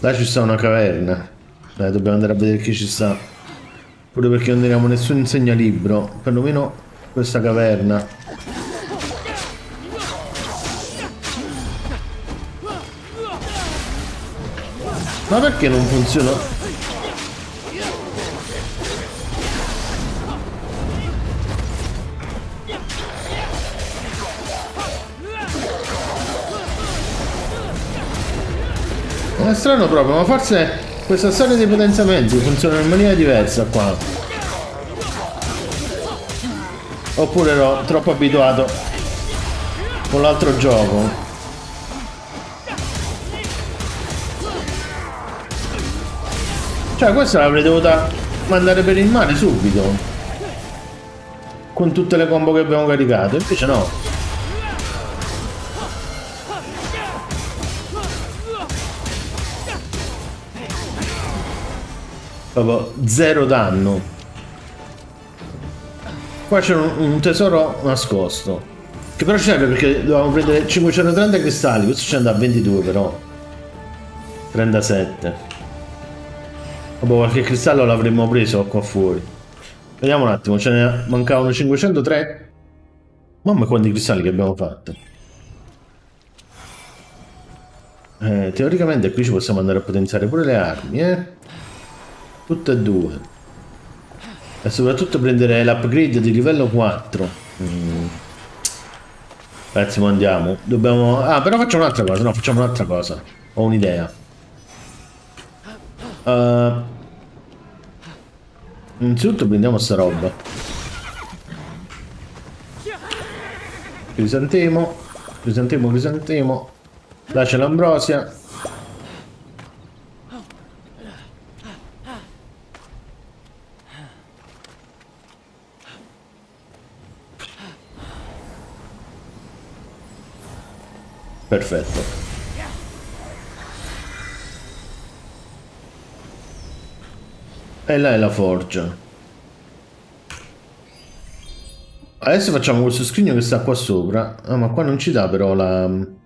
Là ci sta una caverna. Dobbiamo andare a vedere chi ci sta. Pure perché non abbiamo nessun segnalibro. Perlomeno questa caverna. Ma perché non funziona? È strano proprio, ma forse questa storia dei potenziamenti funziona in maniera diversa qua. Oppure ero troppo abituato con l'altro gioco. Cioè questa l'avrei dovuta mandare per il mare subito. Con tutte le combo che abbiamo caricato, invece no. Proprio zero danno. Qua c'è un tesoro nascosto, che però ci serve perché dovevamo prendere 530 cristalli. Questo ci andrà a 22 però 37. Vabbè, qualche cristallo l'avremmo preso qua fuori. Vediamo un attimo, ce ne mancavano 503. Mamma, quanti cristalli che abbiamo fatto. Teoricamente qui ci possiamo andare a potenziare pure le armi, tutte e due, e soprattutto prendere l'upgrade di livello 4. Ragazzi, ma andiamo, dobbiamo... ah, però facciamo un'altra cosa, no, facciamo un'altra cosa, ho un'idea. Innanzitutto prendiamo sta roba, crisantemo, crisantemo, crisantemo. Là c'è l'ambrosia. Perfetto. E là è la forgia. Adesso facciamo questo scrigno che sta qua sopra. Ah, ma qua non ci dà però la...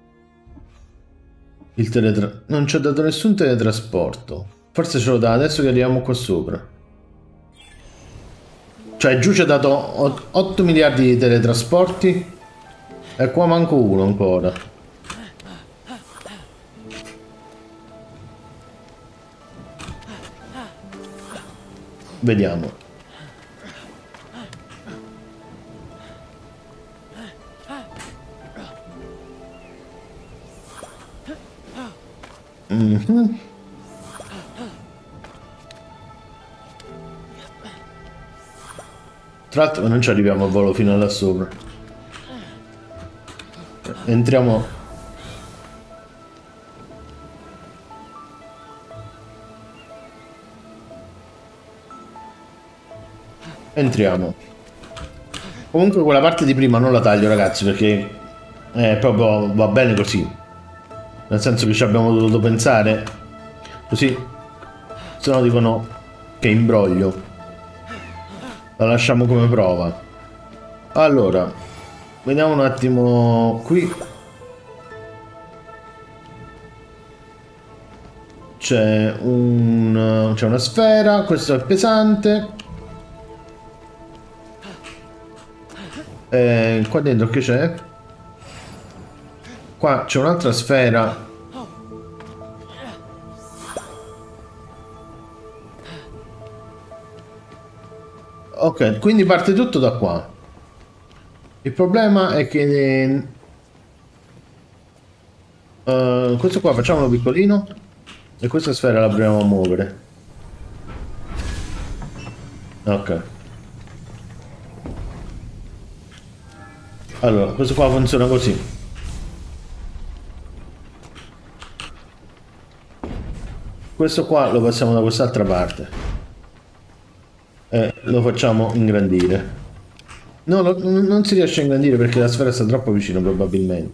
il non ci ha dato nessun teletrasporto. Forse ce lo dà adesso che arriviamo qua sopra. Cioè giù ci ha dato 8 miliardi di teletrasporti e qua manco uno ancora. Vediamo. Tra l'altro non ci arriviamo a volo fino là sopra. Entriamo. Entriamo. Comunque quella parte di prima non la taglio, ragazzi, perché proprio va bene così. Nel senso che ci abbiamo dovuto pensare. Così. Se no dicono che imbroglio. La lasciamo come prova. Allora, vediamo un attimo qui. C'è c'è una sfera. Questo è pesante. E qua dentro che c'è? Qua c'è un'altra sfera. Ok, quindi parte tutto da qua. Il problema è che... questo qua facciamolo piccolino. E questa sfera la proviamo a muovere. Ok. Allora, questo qua funziona così. Questo qua lo passiamo da quest'altra parte e lo facciamo ingrandire. No, non si riesce a ingrandire perché la sfera sta troppo vicino probabilmente.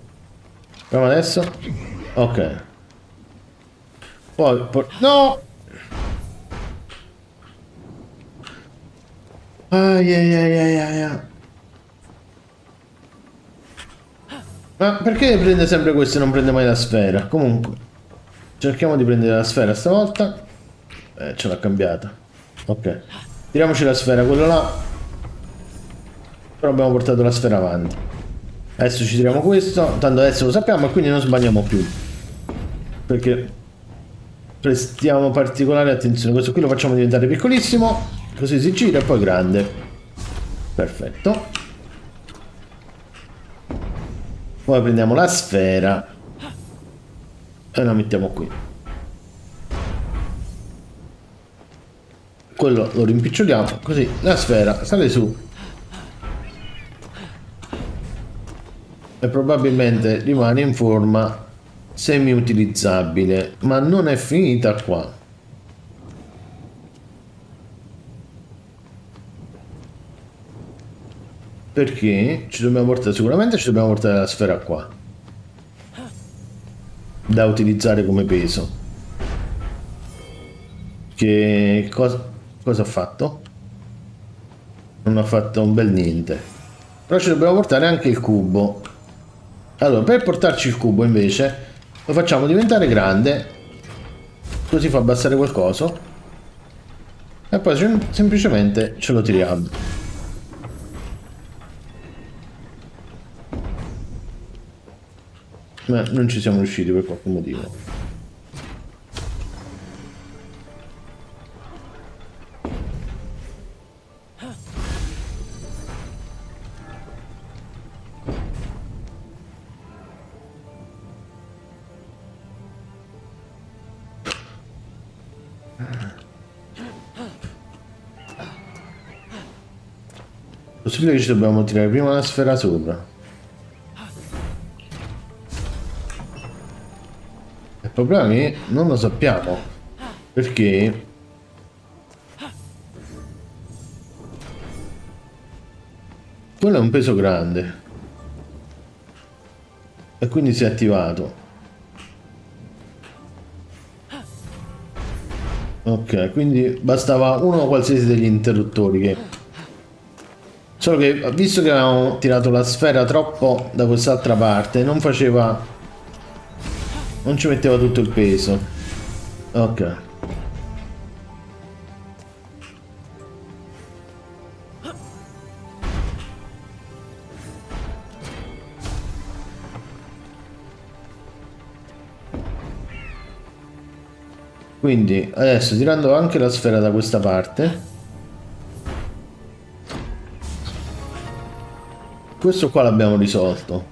Proviamo adesso. Ok. Poi... no! Ai ai ai ai ai ai. Ma perché prende sempre questo e non prende mai la sfera? Comunque... cerchiamo di prendere la sfera stavolta. Ce l'ha cambiata. Ok. Tiriamoci la sfera, quella là. Però abbiamo portato la sfera avanti. Adesso ci tiriamo questo. Tanto adesso lo sappiamo e quindi non sbagliamo più. Perché prestiamo particolare attenzione. Questo qui lo facciamo diventare piccolissimo. Così si gira e poi grande. Perfetto. Poi prendiamo la sfera e la mettiamo qui. Quello lo rimpiccioliamo, così la sfera sale su e probabilmente rimane in forma semi utilizzabile. Ma non è finita qua. Perché ci dobbiamo portare, sicuramente ci dobbiamo portare la sfera qua da utilizzare come peso. Che cosa ha fatto? Non ha fatto un bel niente. Però ci dobbiamo portare anche il cubo. Allora, per portarci il cubo invece lo facciamo diventare grande, così fa abbassare quel coso e poi semplicemente ce lo tiriamo. Ma non ci siamo riusciti per qualche motivo. Che ci dobbiamo tirare prima la sfera sopra il problema è che non lo sappiamo perché quello è un peso grande e quindi si è attivato. Ok, quindi bastava uno o qualsiasi degli interruttori che... Solo che visto che avevamo tirato la sfera troppo da quest'altra parte, non faceva... non ci metteva tutto il peso. Ok. Quindi adesso tirando anche la sfera da questa parte, questo qua l'abbiamo risolto.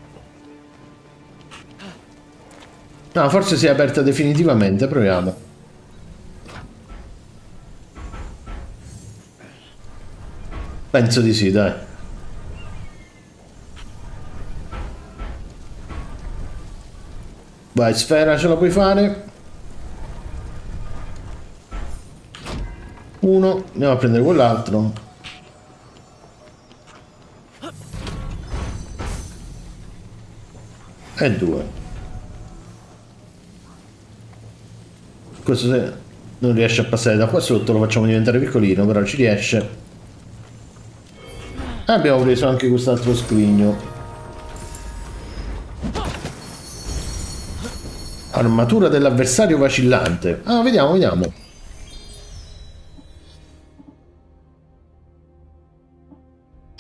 No, forse si è aperta definitivamente, proviamo. Penso di sì, dai. Vai, sfera, ce la puoi fare. Uno, andiamo a prendere quell'altro. E 2. Questo se non riesce a passare da qua sotto lo facciamo diventare piccolino, però ci riesce. E abbiamo preso anche quest'altro scrigno. Armatura dell'avversario vacillante. Ah, vediamo, vediamo.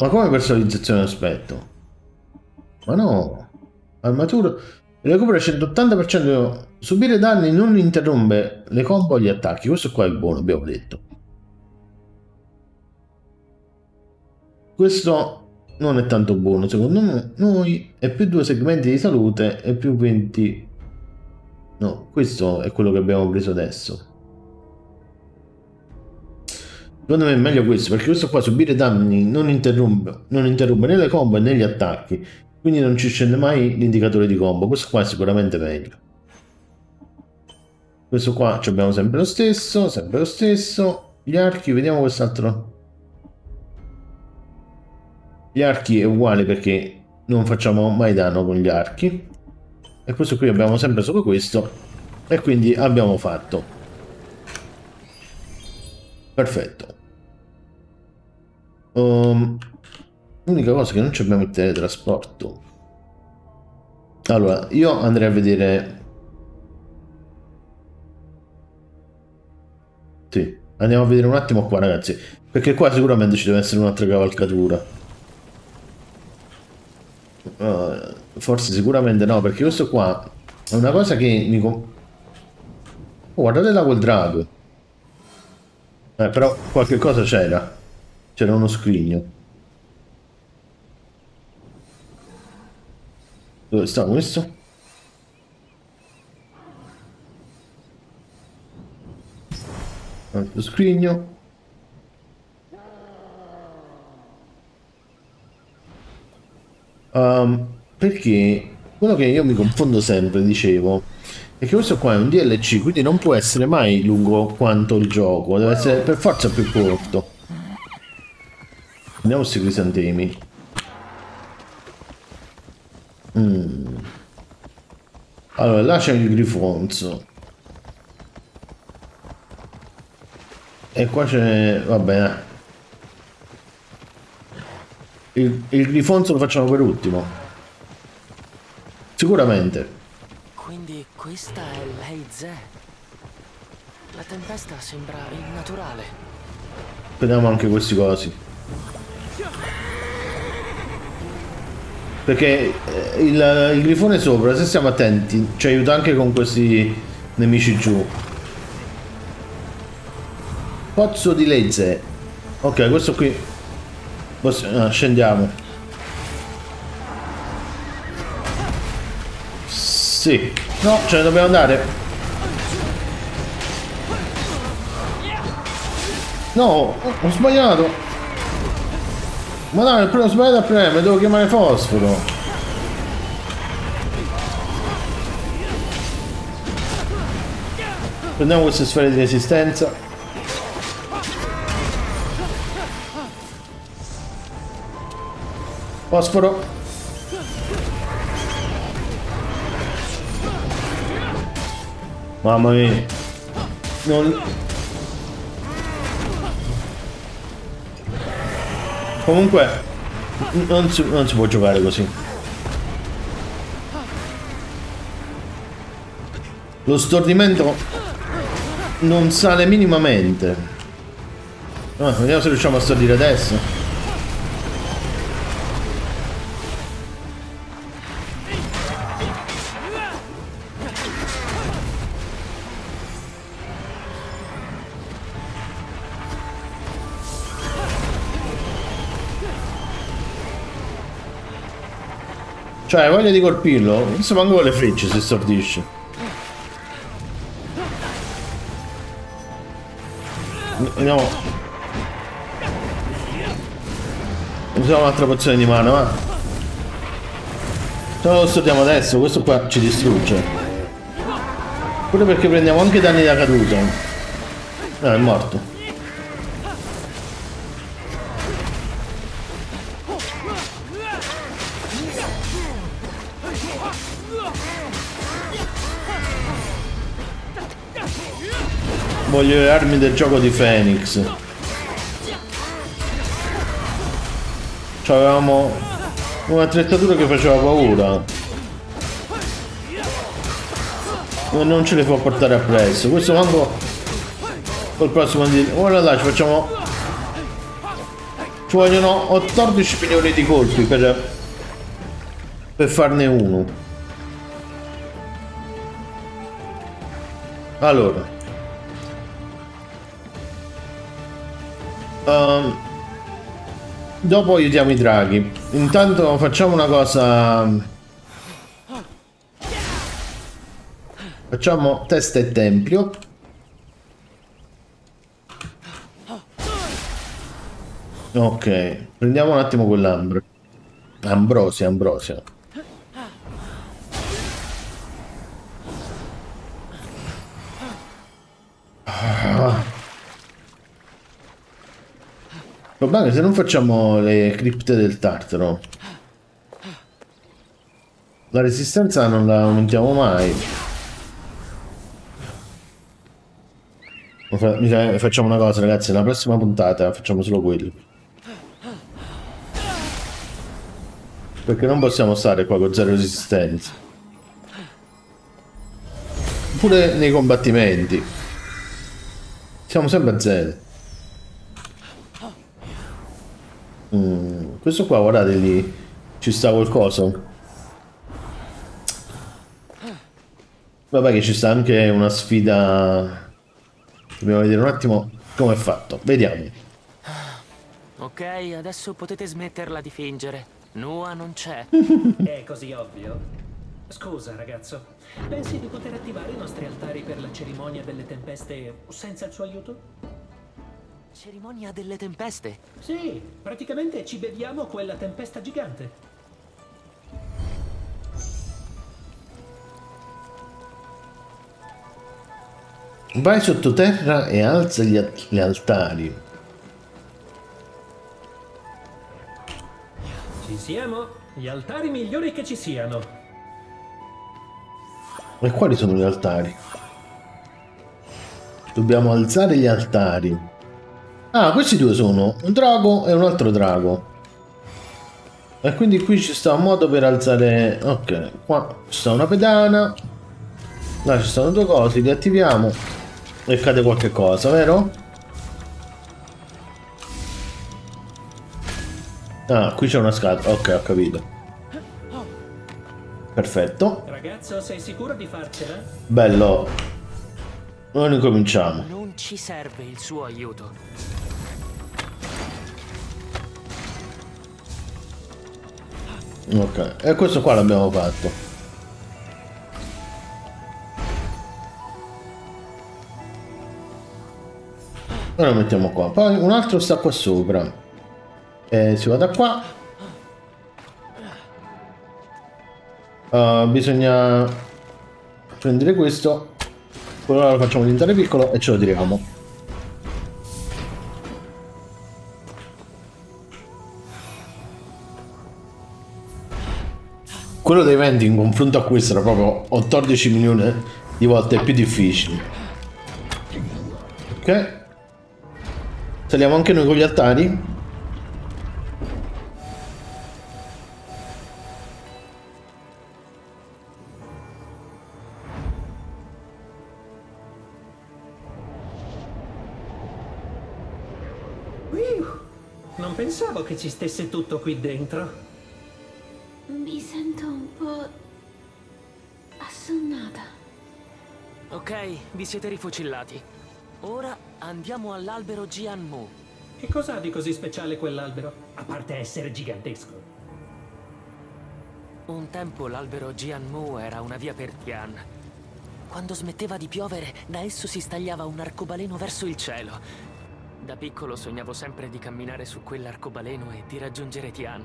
Ma come personalizzazione aspetto? Ma no. Armatura recupera 180%. Subire danni non interrompe le combo agli attacchi. Questo qua è buono, abbiamo detto. Questo non è tanto buono secondo noi. E più 2 segmenti di salute e più 20. No, questo è quello che abbiamo preso adesso. Secondo me è meglio questo, perché questo qua subire danni non interrompe né le combo né gli attacchi. Quindi non ci scende mai l'indicatore di combo. Questo qua è sicuramente meglio. Questo qua ci abbiamo sempre lo stesso. Sempre lo stesso. Gli archi, vediamo quest'altro. Gli archi è uguale perché non facciamo mai danno con gli archi. E questo qui abbiamo sempre solo questo. E quindi abbiamo fatto. Perfetto. L'unica cosa che non ci abbiamo il teletrasporto. Allora, io andrei a vedere... Sì, andiamo a vedere un attimo qua, ragazzi. Perché qua sicuramente ci deve essere un'altra cavalcatura. Forse sicuramente no, perché questo qua è una cosa che mi... Oh, guardate là quel drago. Però qualche cosa c'era. C'era uno scrigno. Dove sta questo? Altro scrigno. Perché quello che io mi confondo sempre, dicevo, è che questo qua è un DLC, quindi non può essere mai lungo quanto il gioco, deve essere per forza più corto. Andiamo a questi crisantemi. Allora là c'è il grifonzo. E qua c'è... va bene. Il grifonzo lo facciamo per ultimo. Sicuramente. Quindi questa è Lei Ze. La tempesta sembra innaturale. Prendiamo anche questi cosi. Perché il grifone sopra, se stiamo attenti, ci aiuta anche con questi nemici giù. Pozzo di Lei Ze. Ok, questo qui. Scendiamo. Sì. No, ce ne dobbiamo andare. No, ho sbagliato. Ma no, il primo sbagliato a premere, devo chiamare fosforo. Prendiamo queste sfere di resistenza. Fosforo. Mamma mia. Non... comunque non si può giocare così. Lo stordimento non sale minimamente. Vediamo se riusciamo a stordire adesso. Cioè, voglia di colpirlo. Insomma, anche con le frecce si stordisce. Andiamo. Usiamo un'altra pozione di mano, va. Se lo stordiamo adesso, questo qua ci distrugge. Pure perché prendiamo anche danni da caduta. No, è morto. Voglio le armi del gioco di Phoenix. C'avevamo un'attrezzatura che faceva paura. Non ce le può portare appresso. Questo manco col prossimo anno. Ora là ci facciamo. Ci vogliono 14 milioni di colpi per farne uno. Allora. Dopo aiutiamo i draghi. Intanto facciamo una cosa. Facciamo testa e tempio. Ok, prendiamo un attimo quell'ambra. Ambrosia. Va bene, se non facciamo le cripte del Tartaro, la resistenza non la aumentiamo mai. Facciamo una cosa, ragazzi, la prossima puntata facciamo solo quelli. Perché non possiamo stare qua con zero resistenza. Pure nei combattimenti. Siamo sempre a zero. Questo qua, guardate lì, ci sta qualcosa. Vabbè che ci sta anche una sfida. Dobbiamo vedere un attimo come è fatto. Vediamo. Ok, adesso potete smetterla di fingere. Nua non c'è. È così ovvio? Scusa ragazzo, pensi di poter attivare i nostri altari per la cerimonia delle tempeste senza il suo aiuto? Cerimonia delle tempeste? Sì, praticamente ci beviamo quella tempesta gigante. Vai sottoterra e alza gli altari. Ci siamo? Gli altari migliori che ci siano. E quali sono gli altari? Dobbiamo alzare gli altari. Ah, questi due sono un drago e un altro drago. E quindi qui ci sta un modo per alzare. Ok, qua ci sta una pedana. Là ci stanno due cose, li attiviamo e cade qualche cosa, vero? Ah, qui c'è una scatola. Ok, ho capito. Perfetto. Ragazzo, sei sicuro di farcela? Bello. Noi ricominciamo. Non ci serve il suo aiuto. Ok, e questo qua l'abbiamo fatto. Ora lo mettiamo qua. Poi un altro sta qua sopra. E si va da qua. Bisogna prendere questo. Quello là lo facciamo diventare piccolo e ce lo tiriamo. Quello dei venti in confronto a questo era proprio 14 milioni di volte più difficile. Ok. Saliamo anche noi con gli altari. Non pensavo che ci stesse tutto qui dentro. Mi sento un po' assonnata. Ok, vi siete rifocillati. Ora andiamo all'albero Jianmu. Che cosa ha di così speciale quell'albero? A parte essere gigantesco. Un tempo l'albero Jianmu era una via per Tian. Quando smetteva di piovere, da esso si stagliava un arcobaleno verso il cielo. Da piccolo sognavo sempre di camminare su quell'arcobaleno e di raggiungere Tian.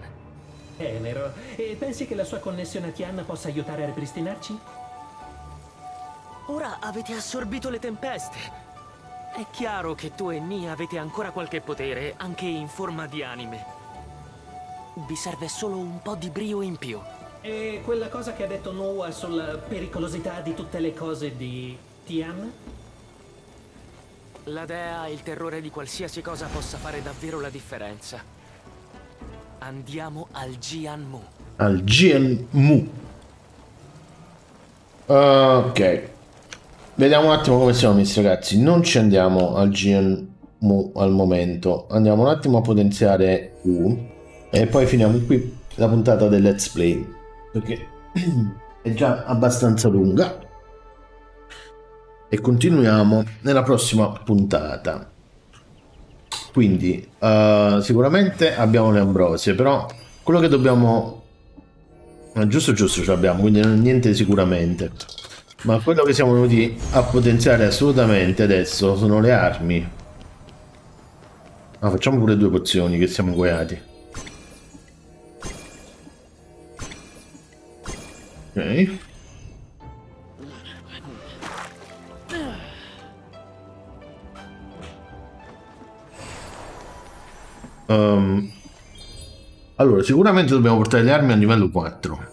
È vero. E pensi che la sua connessione a Tian possa aiutare a ripristinarci? Ora avete assorbito le tempeste. È chiaro che tu e Ni avete ancora qualche potere, anche in forma di anime. Vi serve solo un po' di brio in più. E quella cosa che ha detto Nua sulla pericolosità di tutte le cose di Tian? La dea ha il terrore di qualsiasi cosa possa fare davvero la differenza. Andiamo al Jianmu. Al Jianmu. Ok. Vediamo un attimo come siamo messi, ragazzi. Non ci andiamo al Jianmu al momento. Andiamo un attimo a potenziare Ku. E poi finiamo qui la puntata del Let's Play. Perché è già abbastanza lunga. E continuiamo nella prossima puntata. Quindi sicuramente abbiamo le ambrosie, però quello che dobbiamo giusto ce l'abbiamo, quindi non è niente sicuramente, ma quello che siamo venuti a potenziare assolutamente adesso sono le armi. Ah, facciamo pure due pozioni che siamo guaiati. Ok. Allora, sicuramente dobbiamo portare le armi a livello 4.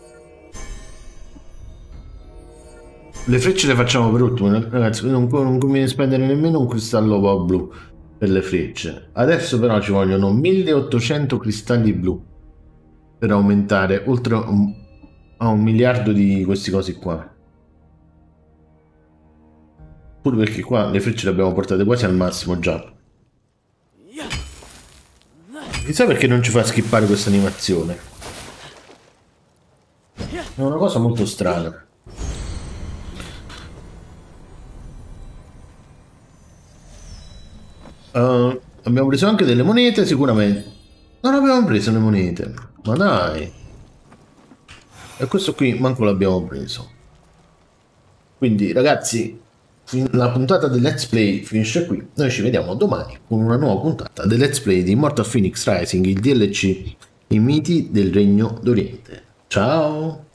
Le frecce le facciamo per ultimo, ragazzi. Non conviene spendere nemmeno un cristallo blu per le frecce. Adesso però ci vogliono 1800 cristalli blu per aumentare oltre a un miliardo di questi cosi qua. Pure perché qua le frecce le abbiamo portate quasi al massimo già. Chissà perché non ci fa skippare questa animazione. È una cosa molto strana. Abbiamo preso anche delle monete, sicuramente. Non abbiamo preso le monete. Ma dai. E questo qui manco l'abbiamo preso. Quindi, ragazzi, la puntata del Let's Play finisce qui. Noi ci vediamo domani con una nuova puntata del Let's Play di Immortals Fenyx Rising, il DLC, i miti del Regno d'Oriente. Ciao!